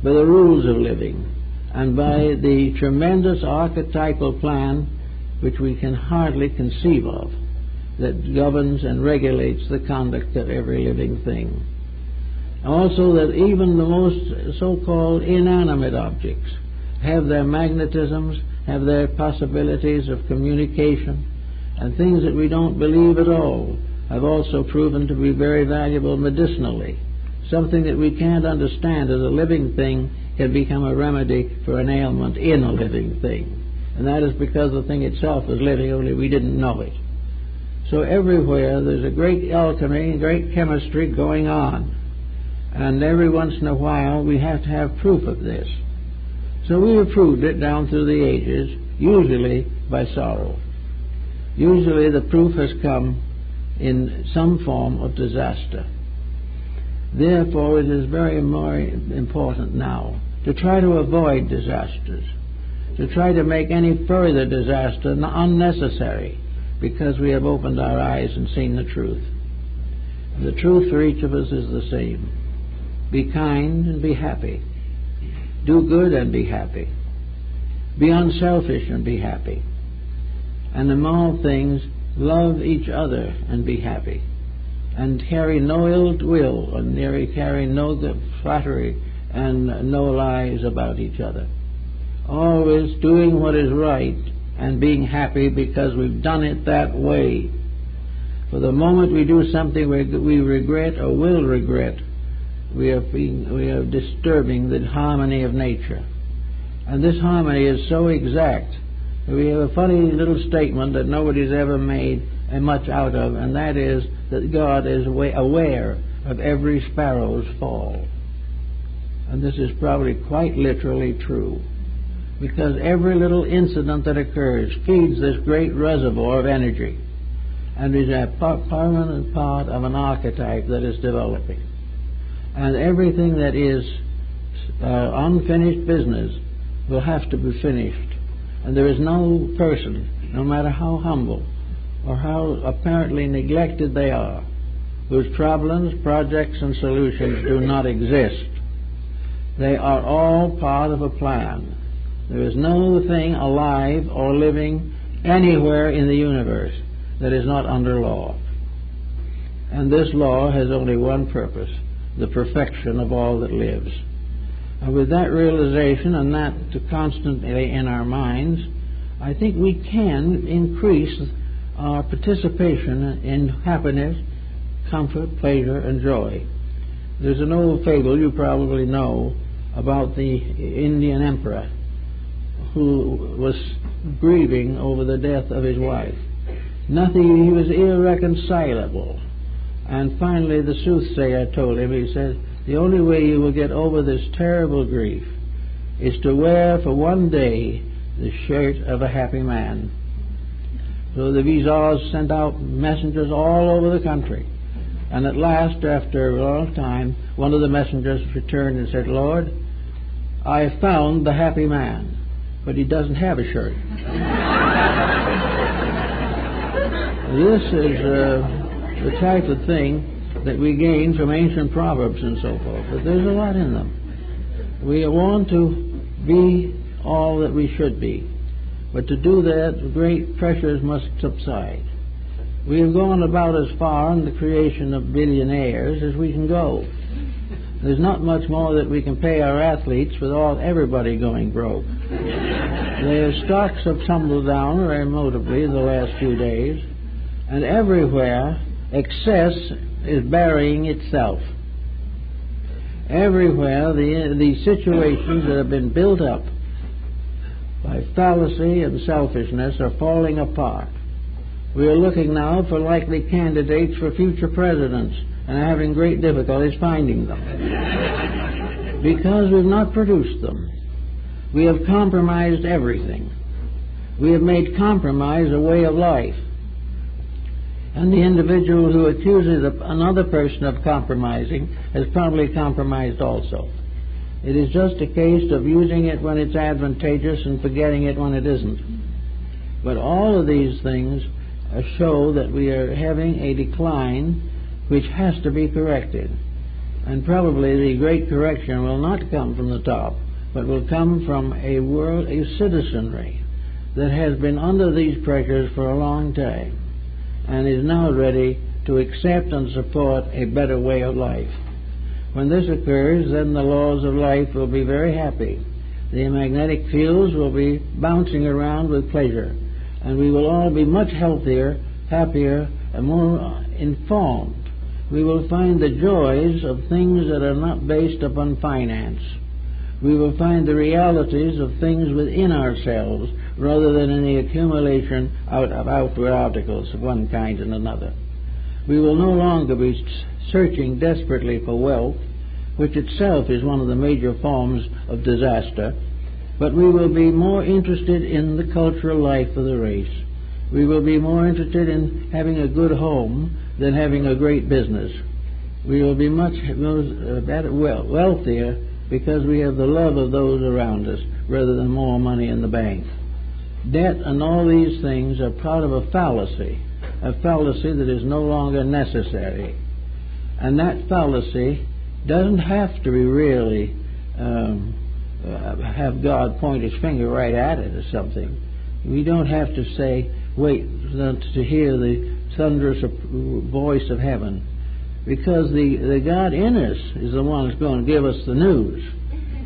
by the rules of living, and by the tremendous archetypal plan which we can hardly conceive of, that governs and regulates the conduct of every living thing. Also, that even the most so-called inanimate objects have their magnetisms, have their possibilities of communication, and things that we don't believe at all have also proven to be very valuable medicinally. Something that we can't understand as a living thing can become a remedy for an ailment in a living thing. And that is because the thing itself is living, only we didn't know it. So everywhere there's a great alchemy, great chemistry going on. And every once in a while we have to have proof of this. So we have proved it down through the ages, usually by sorrow. Usually the proof has come in some form of disaster. Therefore, it is very important now to try to avoid disasters, to try to make any further disaster unnecessary, because we have opened our eyes and seen the truth. The truth for each of us is the same. Be kind and be happy. Do good and be happy. Be unselfish and be happy. And among all things, love each other and be happy. And carry no ill will, and carry no flattery and no lies about each other. Always doing what is right and being happy because we've done it that way. For the moment we do something we regret or will regret, we are disturbing the harmony of nature. And this harmony is so exact that we have a funny little statement that nobody's ever made and much out of, and that is that God is aware of every sparrow's fall. And this is probably quite literally true, because every little incident that occurs feeds this great reservoir of energy and is a permanent part of an archetype that is developing. And everything that is unfinished business will have to be finished. And there is no person, no matter how humble or how apparently neglected they are, whose problems, projects, and solutions do not exist. They are all part of a plan. There is no thing alive or living anywhere in the universe that is not under law. And this law has only one purpose: the perfection of all that lives. And with that realization and that constantly in our minds, I think we can increase our participation in happiness, comfort, pleasure, and joy. There's an old fable you probably know about the Indian emperor who was grieving over the death of his wife. He was irreconcilable. And finally the soothsayer told him, he said, The only way you will get over this terrible grief is to wear for one day the shirt of a happy man. So the Visars sent out messengers all over the country. And at last, after a long time, one of the messengers returned and said, "Lord, I found the happy man, but he doesn't have a shirt." This is the type of thing that we gain from ancient proverbs and so forth, but there's a lot in them. We are warned to be all that we should be, but to do that, great pressures must subside. We have gone about as far in the creation of billionaires as we can go. There's not much more that we can pay our athletes with everybody going broke. Their stocks have tumbled down very notably in the last few days, and everywhere excess is burying itself. Everywhere the situations that have been built up by fallacy and selfishness are falling apart. We are looking now for likely candidates for future presidents and are having great difficulties finding them because we've not produced them. We have compromised everything. We have made compromise a way of life. And the individual who accuses another person of compromising has probably compromised also. It is just a case of using it when it's advantageous and forgetting it when it isn't. But all of these things show that we are having a decline which has to be corrected. And probably the great correction will not come from the top, but will come from a citizenry that has been under these pressures for a long time and is now ready to accept and support a better way of life. When this occurs, then the laws of life will be very happy. The magnetic fields will be bouncing around with pleasure, and we will all be much healthier, happier, and more informed. We will find the joys of things that are not based upon finance. We will find the realities of things within ourselves rather than in the accumulation of outward articles of one kind and another. We will no longer be searching desperately for wealth, which itself is one of the major forms of disaster, but we will be more interested in the cultural life of the race. We will be more interested in having a good home than having a great business. We will be much wealthier because we have the love of those around us rather than more money in the bank. Debt and all these things are part of a fallacy that is no longer necessary. And that fallacy doesn't have to be really have God point his finger right at it or something. We don't have to say, wait to hear the thunderous voice of heaven, because the God in us is the one that's going to give us the news,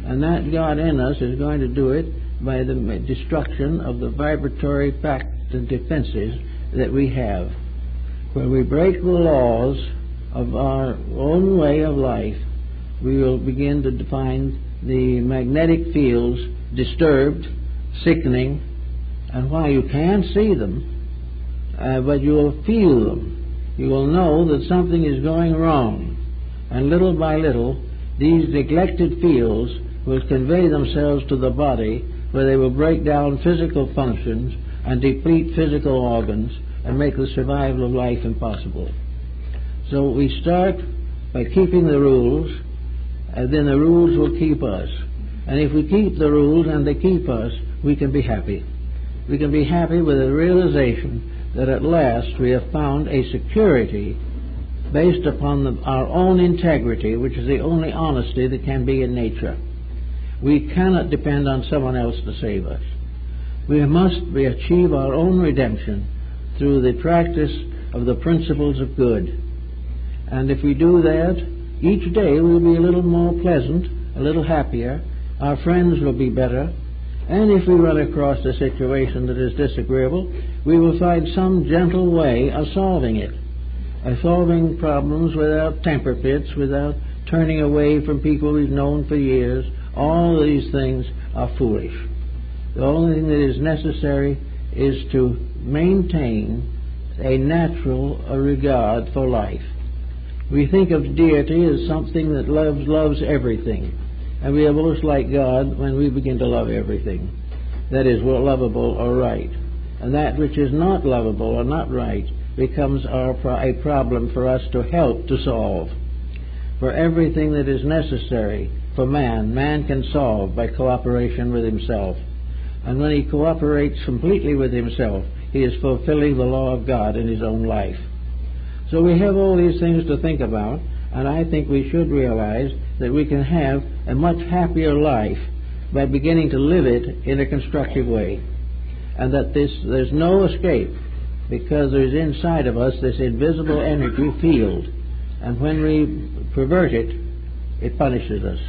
and that God in us is going to do it by the destruction of the vibratory facts and defenses that we have. When we break the laws of our own way of life, we will begin to find the magnetic fields disturbed, sickening, and while you can't see them, but you will feel them. You will know that something is going wrong, and little by little these neglected fields will convey themselves to the body, where they will break down physical functions and deplete physical organs and make the survival of life impossible. So we start by keeping the rules, and then the rules will keep us. And if we keep the rules and they keep us, we can be happy. We can be happy with the realization that at last we have found a security based upon our own integrity, which is the only honesty that can be in nature. We cannot depend on someone else to save us. We must achieve our own redemption through the practice of the principles of good. And if we do that, each day we'll be a little more pleasant, a little happier, our friends will be better, and if we run across a situation that is disagreeable, we will find some gentle way of solving it, of solving problems without temper pits, without turning away from people we've known for years. All these things are foolish. The only thing that is necessary is to maintain a natural regard for life. We think of deity as something that loves everything. And we are most like God when we begin to love everything that is lovable or right. And that which is not lovable or not right becomes a problem for us to help to solve. For everything that is necessary for man, man can solve by cooperation with himself. And when he cooperates completely with himself, he is fulfilling the law of God in his own life. So we have all these things to think about, and I think we should realize that we can have a much happier life by beginning to live it in a constructive way. And that there's no escape, because there's inside of us this invisible energy field, and when we pervert it, it punishes us.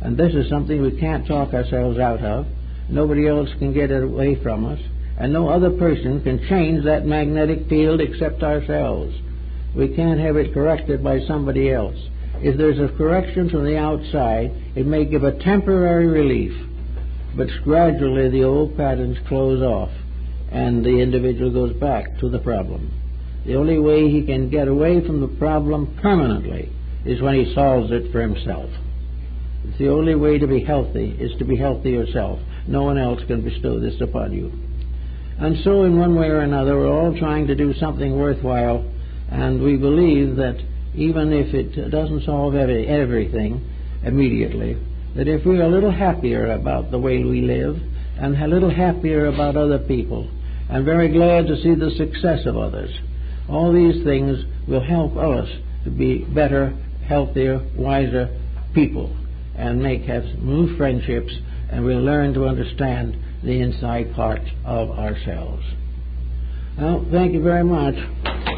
And this is something we can't talk ourselves out of. Nobody else can get it away from us, and no other person can change that magnetic field except ourselves. We can't have it corrected by somebody else. If there's a correction from the outside, it may give a temporary relief, but gradually the old patterns close off and the individual goes back to the problem. The only way he can get away from the problem permanently is when he solves it for himself. It's the only way to be healthy is to be healthy yourself. No one else can bestow this upon you. And so in one way or another, we're all trying to do something worthwhile, and we believe that even if it doesn't solve everything immediately, that if we're a little happier about the way we live and a little happier about other people and very glad to see the success of others, all these things will help us to be better, healthier, wiser people and have new friendships, and we'll learn to understand the inside part of ourselves. Well, thank you very much.